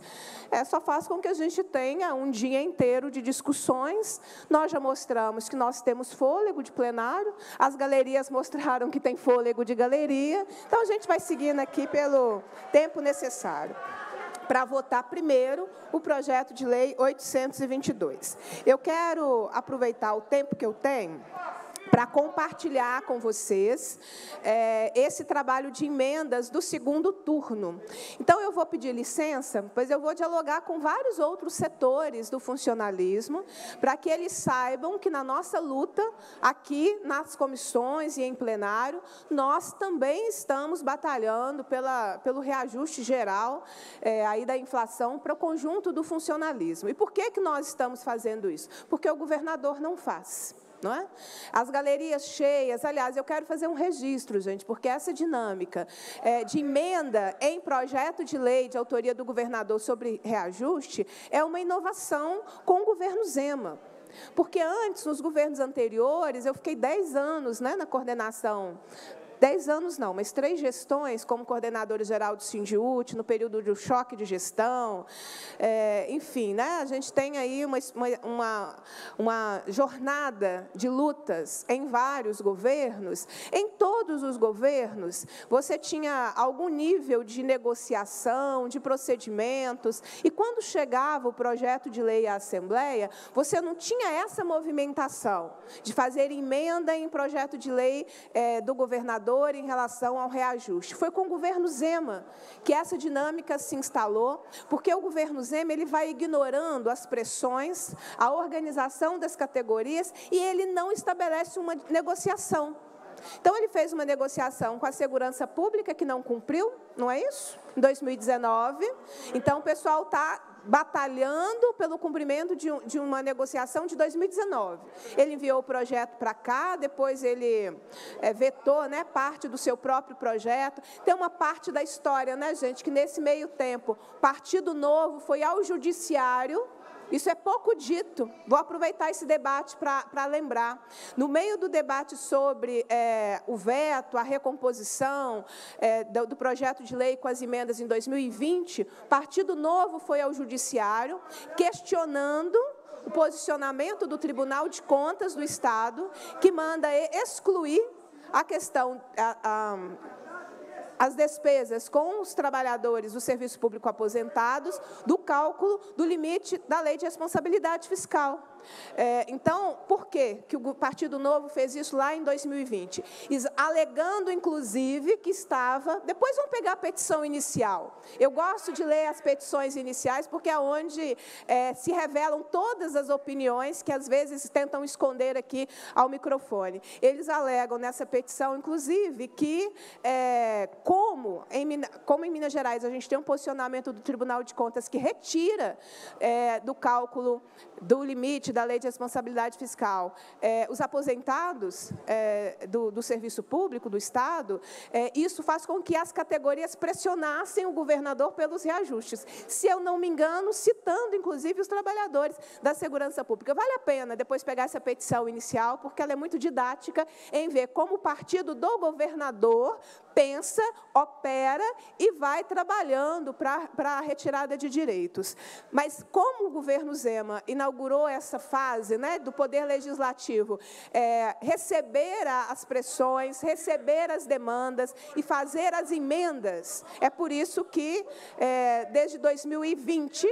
só faz com que a gente tenha um dia inteiro de discussões. Nós já mostramos que nós temos fôlego de plenário, as galerias mostraram que tem fôlego de galeria, então a gente vai seguindo aqui pelo tempo necessário para votar primeiro o projeto de lei 822. Eu quero aproveitar o tempo que eu tenho para compartilhar com vocês esse trabalho de emendas do 2º turno. Então, eu vou pedir licença, pois eu vou dialogar com vários outros setores do funcionalismo, para que eles saibam que, na nossa luta, aqui nas comissões e em plenário, nós também estamos batalhando pelo reajuste geral aí da inflação para o conjunto do funcionalismo. E por que nós estamos fazendo isso? Porque o governador não faz. Não é? As galerias cheias, aliás, eu quero fazer um registro, gente, porque essa dinâmica de emenda em projeto de lei de autoria do governador sobre reajuste é uma inovação com o governo Zema. Porque antes, nos governos anteriores, eu fiquei 10 anos, né, na coordenação... 10 anos não, mas 3 gestões como coordenadora-geral do Sindiúti, no período do choque de gestão, enfim, né, a gente tem aí uma jornada de lutas em vários governos. Em todos os governos, você tinha algum nível de negociação, de procedimentos, e quando chegava o projeto de lei à Assembleia, você não tinha essa movimentação de fazer emenda em projeto de lei do governador em relação ao reajuste. Foi com o governo Zema que essa dinâmica se instalou, porque o governo Zema ele vai ignorando as pressões, a organização das categorias, e ele não estabelece uma negociação. Então, ele fez uma negociação com a segurança pública, que não cumpriu, não é isso? Em 2019. Então, o pessoal está batalhando pelo cumprimento de uma negociação de 2019. Ele enviou o projeto para cá, depois ele vetou, né, parte do seu próprio projeto. Tem uma parte da história, né, gente, que nesse meio tempo, o Partido Novo foi ao Judiciário. Isso é pouco dito. Vou aproveitar esse debate para lembrar. No meio do debate sobre o veto, a recomposição do projeto de lei com as emendas em 2020, o Partido Novo foi ao Judiciário questionando o posicionamento do Tribunal de Contas do Estado, que manda excluir a questão... as despesas com os trabalhadores do serviço público aposentados do cálculo do limite da lei de responsabilidade fiscal. Então, por quê que o Partido Novo fez isso lá em 2020? Alegando, inclusive, que estava... Depois vamos pegar a petição inicial. Eu gosto de ler as petições iniciais, porque é onde se revelam todas as opiniões que, às vezes, tentam esconder aqui ao microfone. Eles alegam nessa petição, inclusive, que, como em Minas Gerais a gente tem um posicionamento do Tribunal de Contas que retira do cálculo do limite da lei de responsabilidade fiscal os aposentados do serviço público, do Estado, isso faz com que as categorias pressionassem o governador pelos reajustes. Se eu não me engano, citando, inclusive, os trabalhadores da segurança pública. Vale a pena depois pegar essa petição inicial, porque ela é muito didática em ver como o partido do governador pensa, opera e vai trabalhando para a retirada de direitos. Mas como o governo Zema inaugurou essa fase, né, do poder legislativo, receber as pressões, receber as demandas e fazer as emendas, é por isso que, desde 2020,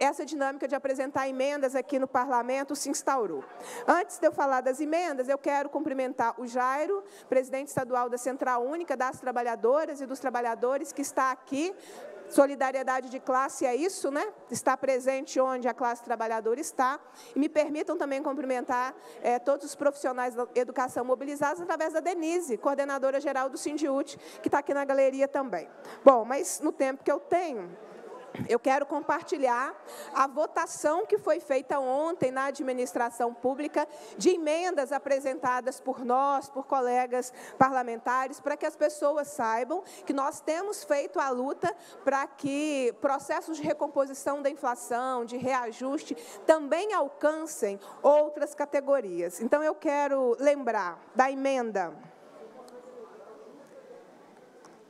essa dinâmica de apresentar emendas aqui no Parlamento se instaurou. Antes de eu falar das emendas, eu quero cumprimentar o Jairo, presidente estadual da Central Única das Trabalhadoras e dos Trabalhadores, que está aqui. Solidariedade de classe é isso, né? Está presente onde a classe trabalhadora está. E me permitam também cumprimentar todos os profissionais da educação mobilizados através da Denise, coordenadora geral do Sindiúte, que está aqui na galeria também. Bom, mas no tempo que eu tenho... Eu quero compartilhar a votação que foi feita ontem na administração pública de emendas apresentadas por nós, por colegas parlamentares, para que as pessoas saibam que nós temos feito a luta para que processos de recomposição da inflação, de reajuste, também alcancem outras categorias. Então, eu quero lembrar da emenda.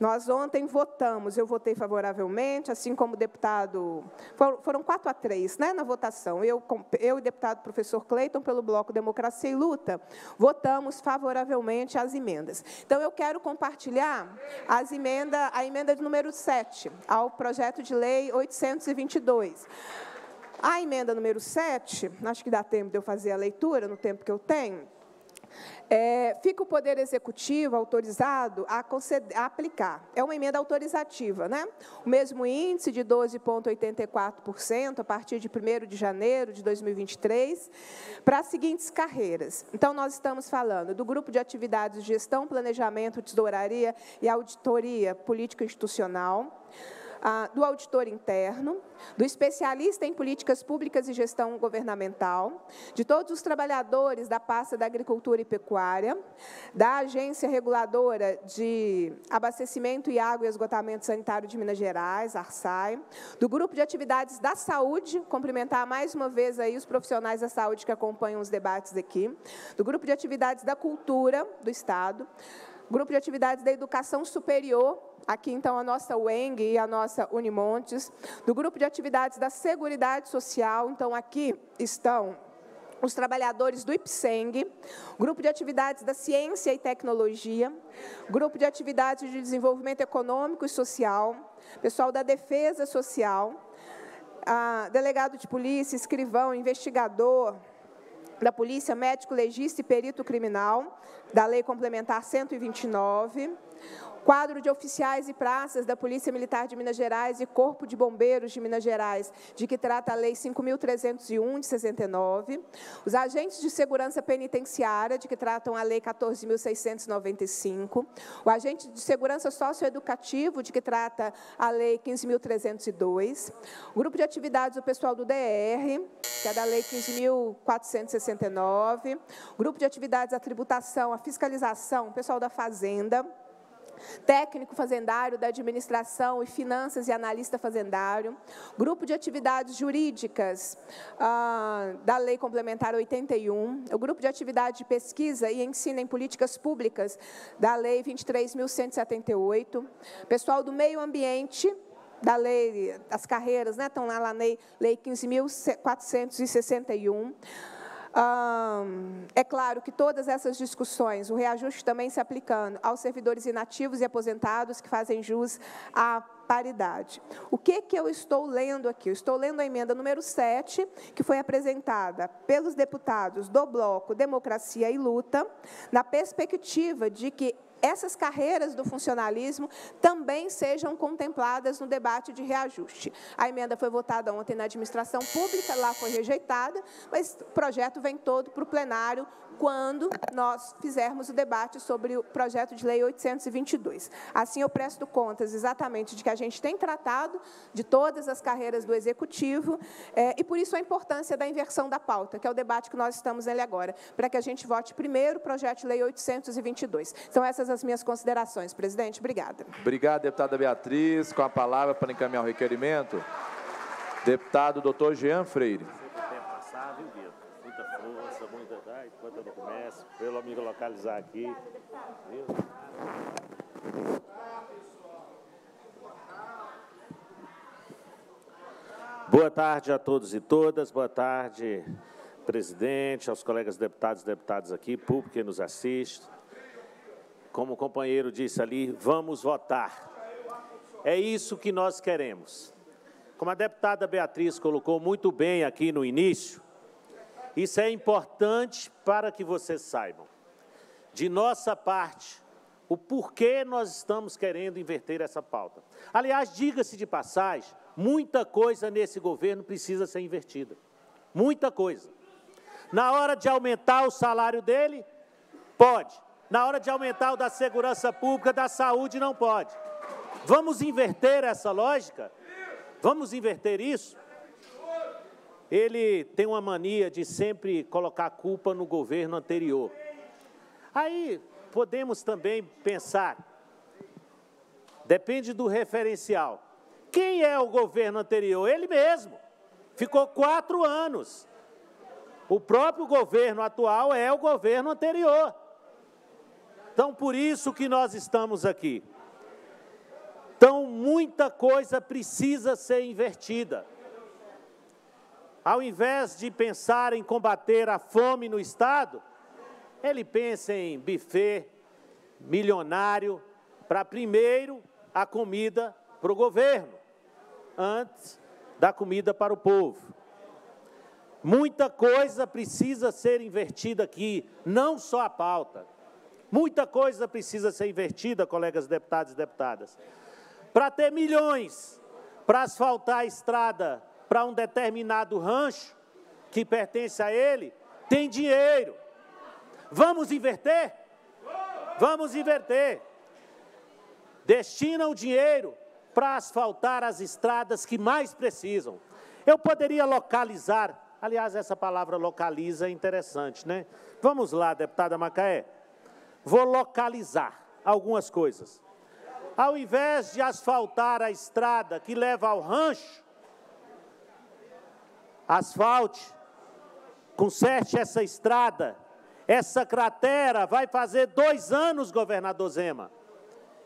Nós ontem votamos, eu votei favoravelmente, assim como o deputado... Foram 4-3, né, na votação. Eu e o deputado professor Cleiton, pelo Bloco Democracia e Luta, votamos favoravelmente as emendas. Então, eu quero compartilhar a emenda de número 7 ao projeto de lei 822. A emenda número 7, acho que dá tempo de eu fazer a leitura, no tempo que eu tenho, fica o Poder Executivo autorizado a aplicar. É uma emenda autorizativa, né? O mesmo índice de 12,84% a partir de 1º de janeiro de 2023 para as seguintes carreiras. Então, nós estamos falando do grupo de atividades de gestão, planejamento, tesouraria e auditoria político-institucional, do auditor interno, do especialista em políticas públicas e gestão governamental, de todos os trabalhadores da pasta da agricultura e pecuária, da agência reguladora de abastecimento e água e esgotamento sanitário de Minas Gerais, ARSAI, do grupo de atividades da saúde, cumprimentar mais uma vez aí os profissionais da saúde que acompanham os debates aqui, do grupo de atividades da cultura do Estado, grupo de atividades da educação superior, aqui, então, a nossa UENG e a nossa Unimontes, do grupo de atividades da Seguridade Social, então, aqui estão os trabalhadores do IPSENG, grupo de atividades da Ciência e Tecnologia, grupo de atividades de desenvolvimento econômico e social, pessoal da Defesa Social, delegado de polícia, escrivão, investigador, da Polícia, médico, legista e perito criminal, da Lei Complementar 129, quadro de oficiais e praças da Polícia Militar de Minas Gerais e Corpo de Bombeiros de Minas Gerais, de que trata a Lei 5.301, de 69, os agentes de segurança penitenciária, de que tratam a Lei 14.695, o agente de segurança socioeducativo, de que trata a Lei 15.302, o grupo de atividades do pessoal do DR, que é da Lei 15.469, o grupo de atividades da tributação, a fiscalização, o pessoal da Fazenda, técnico fazendário da administração e finanças e analista fazendário, grupo de atividades jurídicas da Lei Complementar 81, o grupo de atividade de pesquisa e ensino em políticas públicas da Lei 23.178, pessoal do meio ambiente, da lei, as carreiras, né, estão lá na Lei 15.461, É claro que todas essas discussões, o reajuste também se aplicando aos servidores inativos e aposentados que fazem jus à paridade. O que que eu estou lendo aqui? Eu estou lendo a emenda número 7, que foi apresentada pelos deputados do Bloco Democracia e Luta, na perspectiva de que essas carreiras do funcionalismo também sejam contempladas no debate de reajuste. A emenda foi votada ontem na administração pública, lá foi rejeitada, mas o projeto vem todo para o plenário quando nós fizermos o debate sobre o projeto de lei 822. Assim, eu presto contas exatamente de que a gente tem tratado de todas as carreiras do Executivo, e por isso a importância da inversão da pauta, que é o debate que nós estamos nele agora, para que a gente vote primeiro o projeto de lei 822. Então, essas as minhas considerações, presidente. Obrigada. Obrigado, deputada Beatriz. Com a palavra para encaminhar o requerimento, deputado doutor Jean Freire. Muita força, muita idade, enquanto eu não começo, pelo amigo localizar aqui. Boa tarde a todos e todas. Boa tarde, presidente, aos colegas deputados e deputadas aqui, público que nos assiste. Como o companheiro disse ali, vamos votar. É isso que nós queremos. Como a deputada Beatriz colocou muito bem aqui no início, isso é importante para que vocês saibam, de nossa parte, o porquê nós estamos querendo inverter essa pauta. Aliás, diga-se de passagem, muita coisa nesse governo precisa ser invertida. Muita coisa. Na hora de aumentar o salário dele, pode. Na hora de aumentar o da segurança pública, da saúde, não pode. Vamos inverter essa lógica? Vamos inverter isso? Ele tem uma mania de sempre colocar a culpa no governo anterior. Aí, podemos também pensar, depende do referencial. Quem é o governo anterior? Ele mesmo. Ficou 4 anos. O próprio governo atual é o governo anterior. Então, por isso que nós estamos aqui. Então, muita coisa precisa ser invertida. Ao invés de pensar em combater a fome no Estado, ele pensa em buffet milionário para, primeiro, a comida para o governo, antes da comida para o povo. Muita coisa precisa ser invertida aqui, não só a pauta. Muita coisa precisa ser invertida, colegas deputados e deputadas. Para ter milhões, para asfaltar a estrada para um determinado rancho que pertence a ele, tem dinheiro. Vamos inverter? Vamos inverter. Destina o dinheiro para asfaltar as estradas que mais precisam. Eu poderia localizar, aliás, essa palavra localiza é interessante, né? Vamos lá, deputada Macaé. Vou localizar algumas coisas. Ao invés de asfaltar a estrada que leva ao rancho, asfalte, conserte essa estrada, essa cratera vai fazer 2 anos, governador Zema.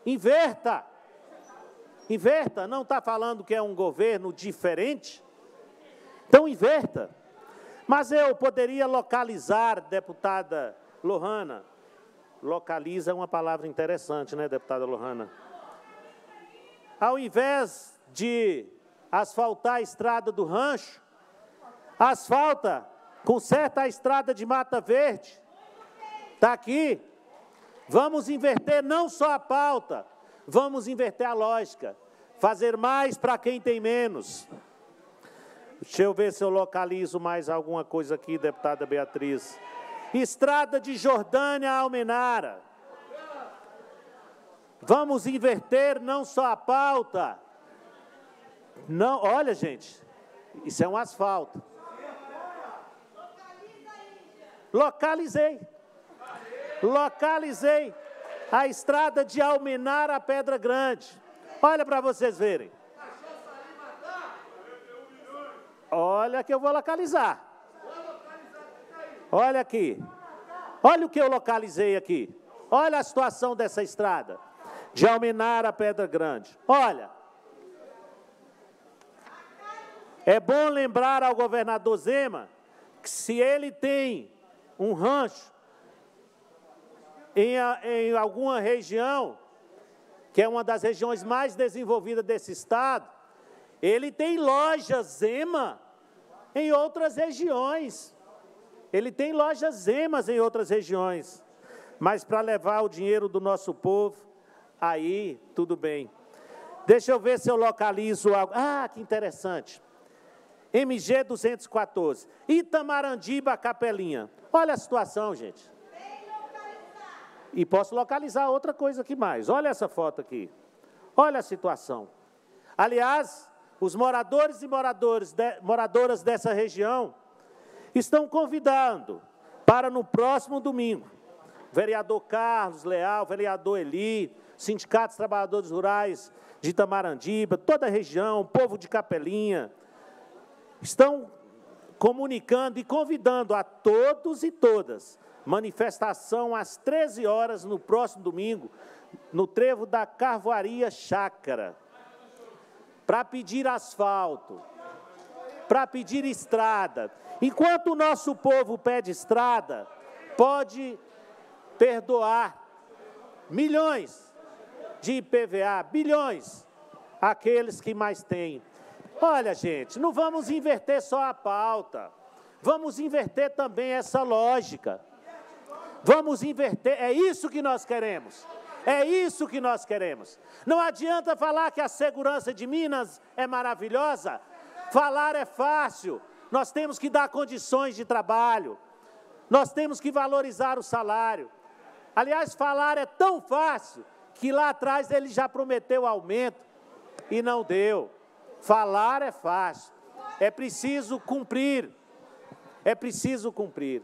Inverta. Inverta, não está falando que é um governo diferente? Então, inverta. Mas eu poderia localizar, deputada Lohana. Localiza é uma palavra interessante, né, deputada Lohana? Ao invés de asfaltar a estrada do rancho, asfalta, conserta a estrada de Mata Verde. Está aqui. Vamos inverter não só a pauta, vamos inverter a lógica. Fazer mais para quem tem menos. Deixa eu ver se eu localizo mais alguma coisa aqui, deputada Beatriz. Estrada de Jordânia a Almenara. Vamos inverter não só a pauta. Não, olha, gente, isso é um asfalto. Localizei. Localizei a estrada de Almenara a Pedra Grande. Olha para vocês verem. Olha que eu vou localizar. Olha aqui, olha o que eu localizei aqui, olha a situação dessa estrada, de Almenara a Pedra Grande, olha. É bom lembrar ao governador Zema se ele tem um rancho em alguma região, que é uma das regiões mais desenvolvidas desse estado, ele tem loja Zema em outras regiões. Ele tem lojas Zemas em outras regiões. Mas para levar o dinheiro do nosso povo, aí tudo bem. Deixa eu ver se eu localizo algo. Ah, que interessante. MG 214. Itamarandiba, Capelinha. Olha a situação, gente. E posso localizar outra coisa aqui mais. Olha essa foto aqui. Olha a situação. Aliás, os moradores e moradoras dessa região estão convidando para, no próximo domingo, vereador Carlos Leal, vereador Eli, sindicatos trabalhadores rurais de Itamarandiba, toda a região, povo de Capelinha, estão comunicando e convidando a todos e todas, manifestação às 13 horas no próximo domingo, no trevo da Carvoaria Chácara, para pedir asfalto, para pedir estrada. Enquanto o nosso povo pede estrada, pode perdoar milhões de IPVA, bilhões, àqueles que mais têm. Olha, gente, não vamos inverter só a pauta, vamos inverter também essa lógica. Vamos inverter, é isso que nós queremos. É isso que nós queremos. Não adianta falar que a segurança de Minas é maravilhosa. Falar é fácil. Nós temos que dar condições de trabalho. Nós temos que valorizar o salário. Aliás, falar é tão fácil que lá atrás ele já prometeu aumento e não deu. Falar é fácil. É preciso cumprir. É preciso cumprir.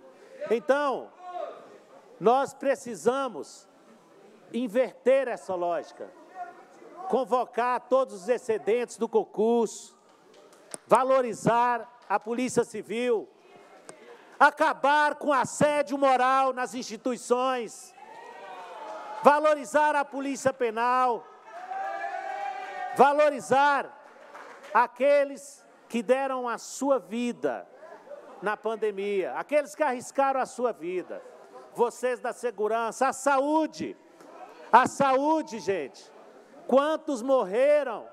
Então, nós precisamos inverter essa lógica, convocar todos os excedentes do concurso, valorizar a Polícia Civil, acabar com assédio moral nas instituições, valorizar a Polícia Penal, valorizar aqueles que deram a sua vida na pandemia, aqueles que arriscaram a sua vida, vocês da segurança, a saúde. A saúde, gente, quantos morreram?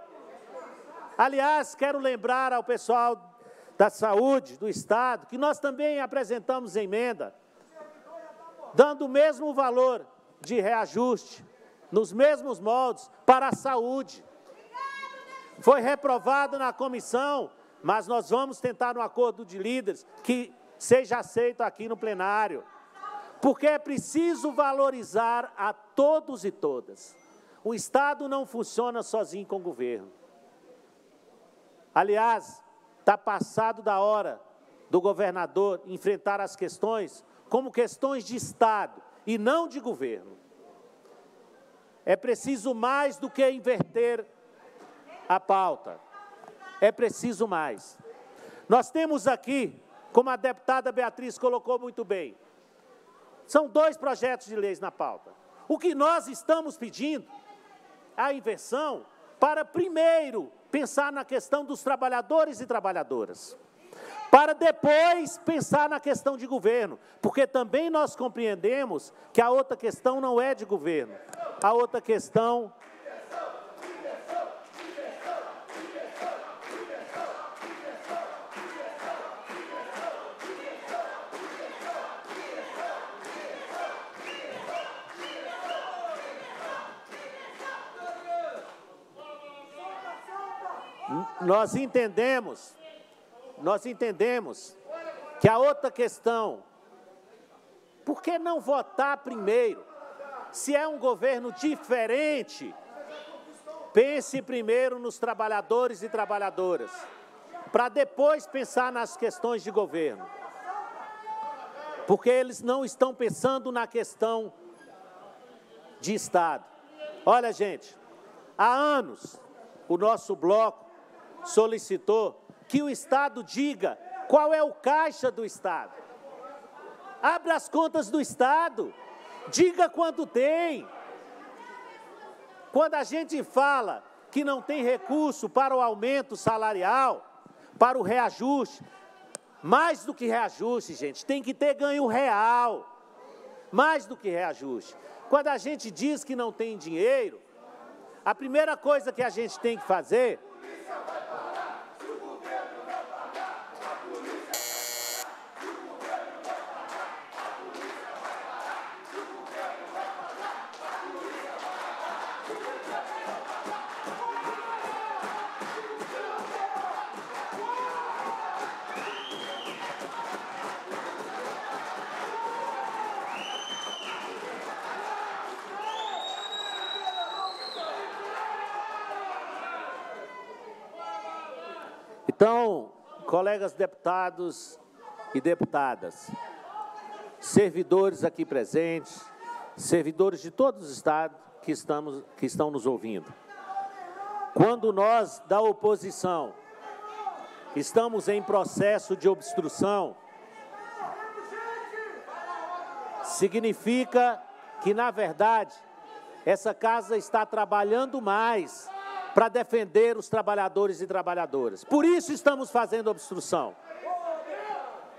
Aliás, quero lembrar ao pessoal da saúde do Estado que nós também apresentamos emenda, dando o mesmo valor de reajuste, nos mesmos moldes, para a saúde. Foi reprovado na comissão, mas nós vamos tentar um acordo de líderes que seja aceito aqui no plenário. Porque é preciso valorizar a todos e todas. O Estado não funciona sozinho com o governo. Aliás, está passado da hora do governador enfrentar as questões como questões de Estado e não de governo. É preciso mais do que inverter a pauta. É preciso mais. Nós temos aqui, como a deputada Beatriz colocou muito bem, são 2 projetos de leis na pauta. O que nós estamos pedindo, a inversão, para primeiro pensar na questão dos trabalhadores e trabalhadoras, para depois pensar na questão de governo, porque também nós compreendemos que a outra questão não é de governo, a outra questão... Nós entendemos que a outra questão, por que não votar primeiro? Se é um governo diferente, pense primeiro nos trabalhadores e trabalhadoras, para depois pensar nas questões de governo. Porque eles não estão pensando na questão de Estado. Olha, gente, há anos o nosso bloco solicitou que o Estado diga qual é o caixa do Estado. Abra as contas do Estado, diga quanto tem. Quando a gente fala que não tem recurso para o aumento salarial, para o reajuste, Mais do que reajuste, gente, tem que ter ganho real. Mais do que reajuste. Quando a gente diz que não tem dinheiro, a primeira coisa que a gente tem que fazer... Então, colegas deputados e deputadas, servidores aqui presentes, servidores de todos os estados que estão nos ouvindo, quando nós, da oposição, estamos em processo de obstrução, significa que, na verdade, essa casa está trabalhando mais para defender os trabalhadores e trabalhadoras. Por isso estamos fazendo obstrução.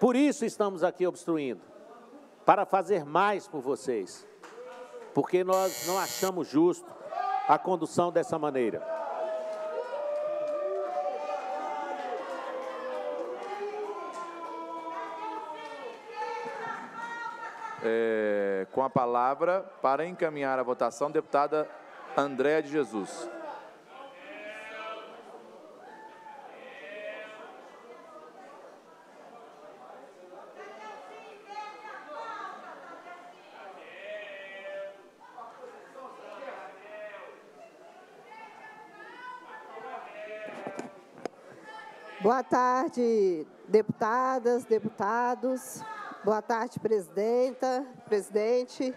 Por isso estamos aqui obstruindo, para fazer mais por vocês, porque nós não achamos justo a condução dessa maneira. Com a palavra, para encaminhar a votação, deputada Andréia de Jesus. Boa tarde, deputadas, deputados. Boa tarde, presidenta, presidente.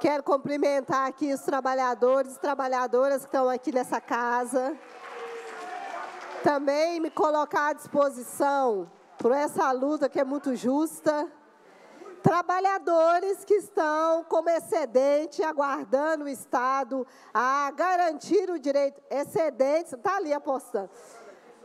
Quero cumprimentar aqui os trabalhadores e trabalhadoras que estão aqui nessa casa. Também me colocar à disposição por essa luta que é muito justa. Trabalhadores que estão como excedente, aguardando o Estado a garantir o direito. Excedente, está ali apostando.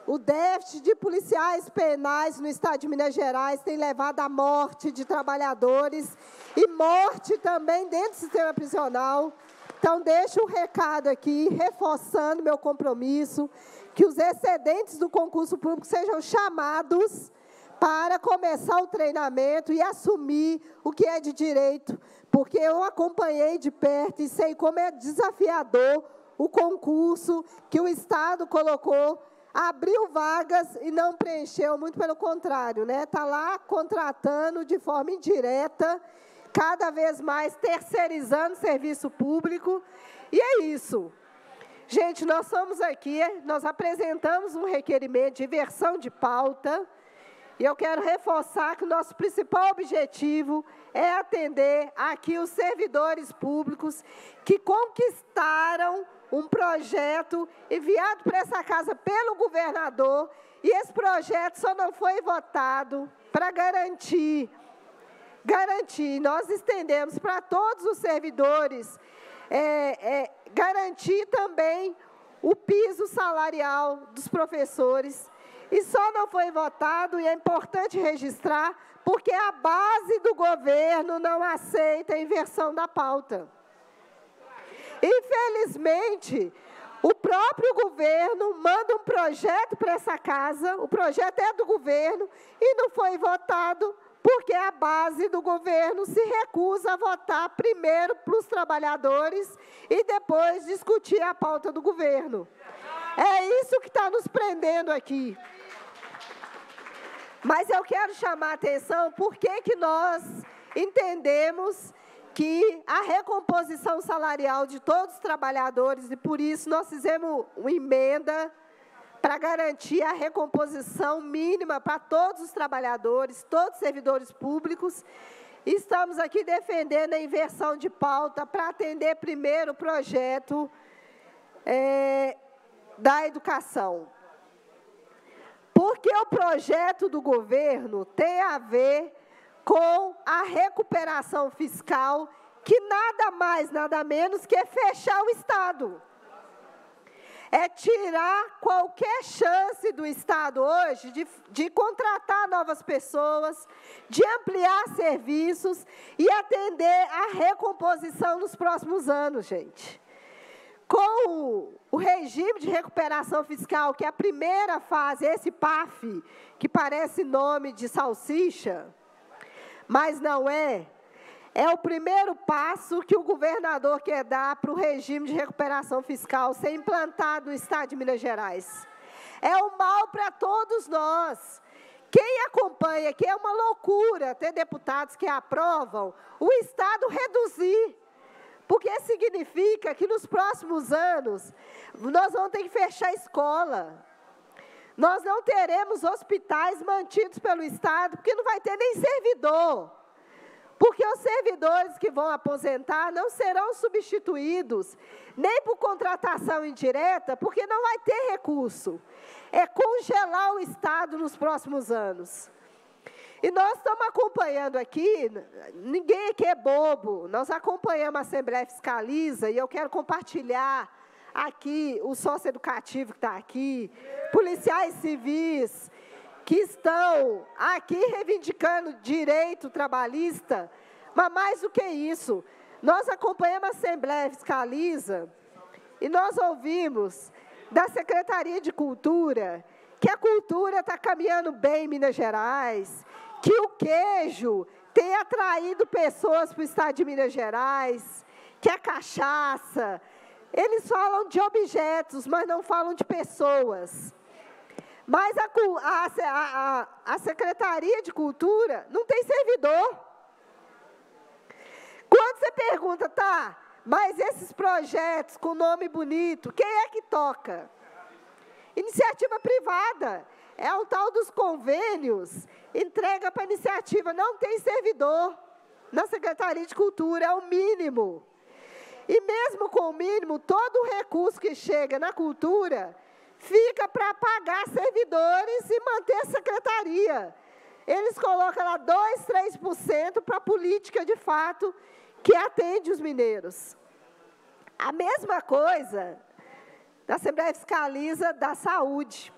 O déficit de policiais penais no Estado de Minas Gerais tem levado à morte de trabalhadores e morte também dentro do sistema prisional. Então, deixo um recado aqui, reforçando meu compromisso, que os excedentes do concurso público sejam chamados para começar o treinamento e assumir o que é de direito, porque eu acompanhei de perto e sei como é desafiador o concurso que o Estado colocou. Abriu vagas e não preencheu, muito pelo contrário, né? Está lá contratando de forma indireta, cada vez mais terceirizando o serviço público, e é isso. Gente, nós estamos aqui, nós apresentamos um requerimento de inversão de pauta, e eu quero reforçar que o nosso principal objetivo é atender aqui os servidores públicos que conquistaram um projeto enviado para essa casa pelo governador, e esse projeto só não foi votado para garantir, nós estendemos para todos os servidores, garantir também o piso salarial dos professores, e só não foi votado, e é importante registrar, porque a base do governo não aceita a inversão da pauta. Infelizmente, o próprio governo manda um projeto para essa casa, o projeto é do governo, e não foi votado porque a base do governo se recusa a votar primeiro para os trabalhadores e depois discutir a pauta do governo. É isso que está nos prendendo aqui. Mas eu quero chamar a atenção por que nós entendemos que a recomposição salarial de todos os trabalhadores, e por isso nós fizemos uma emenda para garantir a recomposição mínima para todos os trabalhadores, todos os servidores públicos. Estamos aqui defendendo a inversão de pauta para atender primeiro o projeto da educação. Porque o projeto do governo tem a ver com a recuperação fiscal, que nada mais, nada menos que é fechar o Estado. é tirar qualquer chance do Estado hoje de contratar novas pessoas, de ampliar serviços e atender à recomposição nos próximos anos, gente. Com o regime de recuperação fiscal, que é a primeira fase, esse PAF, que parece nome de salsicha, mas não é, é o primeiro passo que o governador quer dar para o regime de recuperação fiscal ser implantado no Estado de Minas Gerais. É um mal para todos nós. Quem acompanha aqui é uma loucura ter deputados que aprovam o Estado reduzir, porque significa que nos próximos anos nós vamos ter que fechar a escola, nós não teremos hospitais mantidos pelo Estado, porque não vai ter nem servidor, porque os servidores que vão aposentar não serão substituídos, nem por contratação indireta, porque não vai ter recurso. É congelar o Estado nos próximos anos. E nós estamos acompanhando aqui, ninguém aqui é bobo, nós acompanhamos a Assembleia Fiscaliza, e eu quero compartilhar aqui o socioeducativo que está aqui, policiais civis que estão aqui reivindicando direito trabalhista, mas mais do que isso, nós acompanhamos a Assembleia Fiscaliza e nós ouvimos da Secretaria de Cultura que a cultura está caminhando bem em Minas Gerais, que o queijo tem atraído pessoas para o Estado de Minas Gerais, que a cachaça... Eles falam de objetos, mas não falam de pessoas. Mas a Secretaria de Cultura não tem servidor. Quando você pergunta, tá, mas esses projetos com nome bonito, quem é que toca? Iniciativa privada. É o tal dos convênios, entrega para iniciativa, não tem servidor na Secretaria de Cultura, é o mínimo. E mesmo com o mínimo, todo o recurso que chega na cultura fica para pagar servidores e manter a secretaria. Eles colocam lá 2%, 3% para a política, de fato, que atende os mineiros. A mesma coisa da Assembleia Fiscaliza da saúde.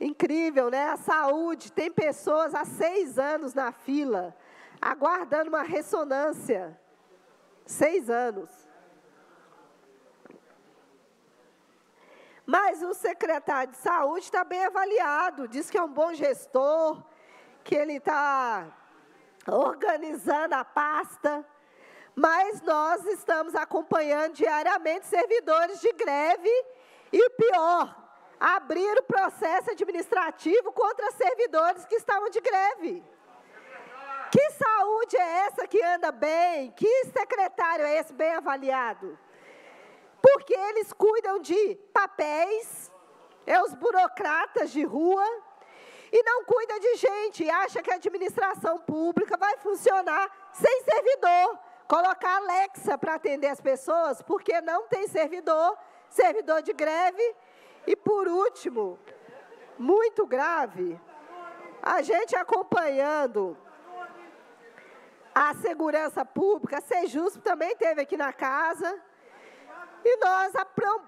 Incrível, né? A saúde tem pessoas há 6 anos na fila, aguardando uma ressonância. 6 anos. Mas o secretário de saúde está bem avaliado, diz que é um bom gestor, que ele está organizando a pasta, mas nós estamos acompanhando diariamente servidores de greve e, pior, abrir o processo administrativo contra servidores que estavam de greve. Que saúde é essa que anda bem? Que secretário é esse bem avaliado? Porque eles cuidam de papéis, é os burocratas de rua, e não cuidam de gente, e acha que a administração pública vai funcionar sem servidor. Colocar Alexa para atender as pessoas, porque não tem servidor, servidor de greve. E, por último, muito grave, a gente acompanhando a segurança pública, a Sejusp também esteve aqui na casa, e nós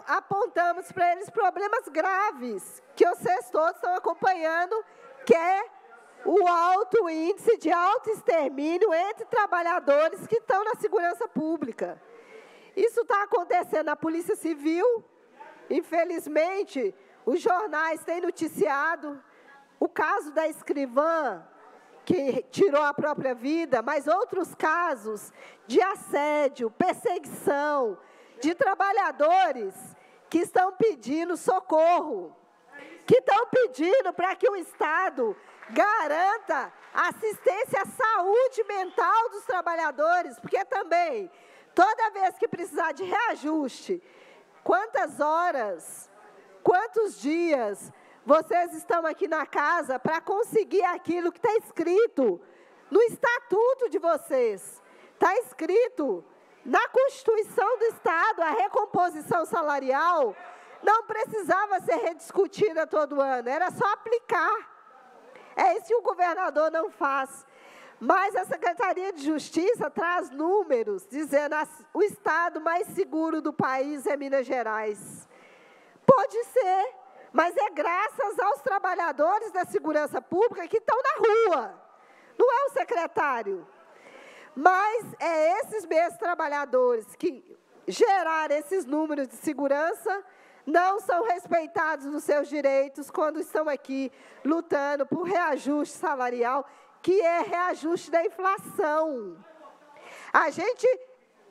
apontamos para eles problemas graves, que vocês todos estão acompanhando, que é o alto índice de autoextermínio entre trabalhadores que estão na segurança pública. Isso está acontecendo na Polícia Civil. Infelizmente, os jornais têm noticiado o caso da escrivã, que tirou a própria vida, mas outros casos de assédio, perseguição, de trabalhadores que estão pedindo socorro, que estão pedindo para que o Estado garanta assistência à saúde mental dos trabalhadores, porque também, toda vez que precisar de reajuste, quantas horas, quantos dias vocês estão aqui na casa para conseguir aquilo que está escrito no estatuto de vocês? Está escrito na Constituição do Estado, a recomposição salarial não precisava ser rediscutida todo ano, era só aplicar. É isso que o governador não faz. Mas a Secretaria de Justiça traz números dizendo que o Estado mais seguro do país é Minas Gerais. Pode ser, mas é graças aos trabalhadores da segurança pública que estão na rua, não é o secretário. Mas é esses mesmos trabalhadores que geraram esses números de segurança não são respeitados nos seus direitos quando estão aqui lutando por reajuste salarial, que é reajuste da inflação. A gente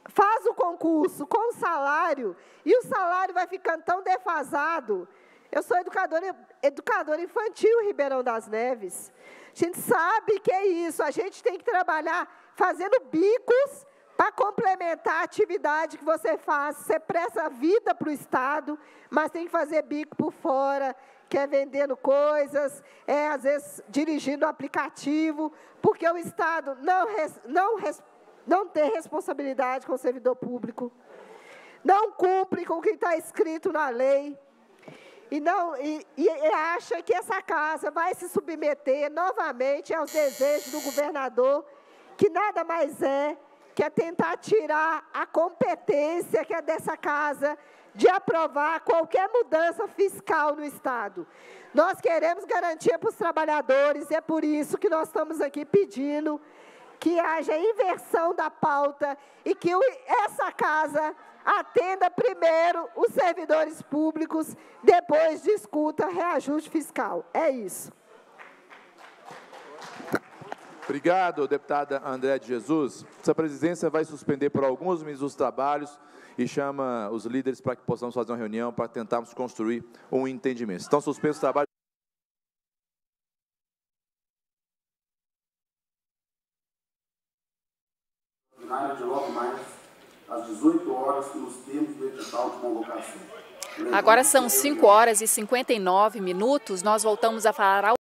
faz o concurso com o salário e o salário vai ficando tão defasado. Eu sou educadora infantil em Ribeirão das Neves. A gente sabe que é isso, a gente tem que trabalhar fazendo bicos para complementar a atividade que você faz. Você presta a vida para o Estado, mas tem que fazer bico por fora, que é vendendo coisas, é, às vezes, dirigindo um aplicativo, porque o Estado não tem responsabilidade com o servidor público, não cumpre com o que está escrito na lei, e acha que essa casa vai se submeter novamente aos desejos do governador, que nada mais é que é tentar tirar a competência que é dessa casa de aprovar qualquer mudança fiscal no Estado. Nós queremos garantia para os trabalhadores, e é por isso que nós estamos aqui pedindo que haja inversão da pauta e que essa casa atenda primeiro os servidores públicos, depois discuta reajuste fiscal. É isso. Obrigado, deputada Andréia de Jesus. Essa presidência vai suspender por alguns minutos os trabalhos e chama os líderes para que possamos fazer uma reunião para tentarmos construir um entendimento. Estão suspensos os trabalhos. De logo mais, às 18 horas, nos termos do edital de convocação. Agora são 5 horas e 59 minutos, nós voltamos a falar ao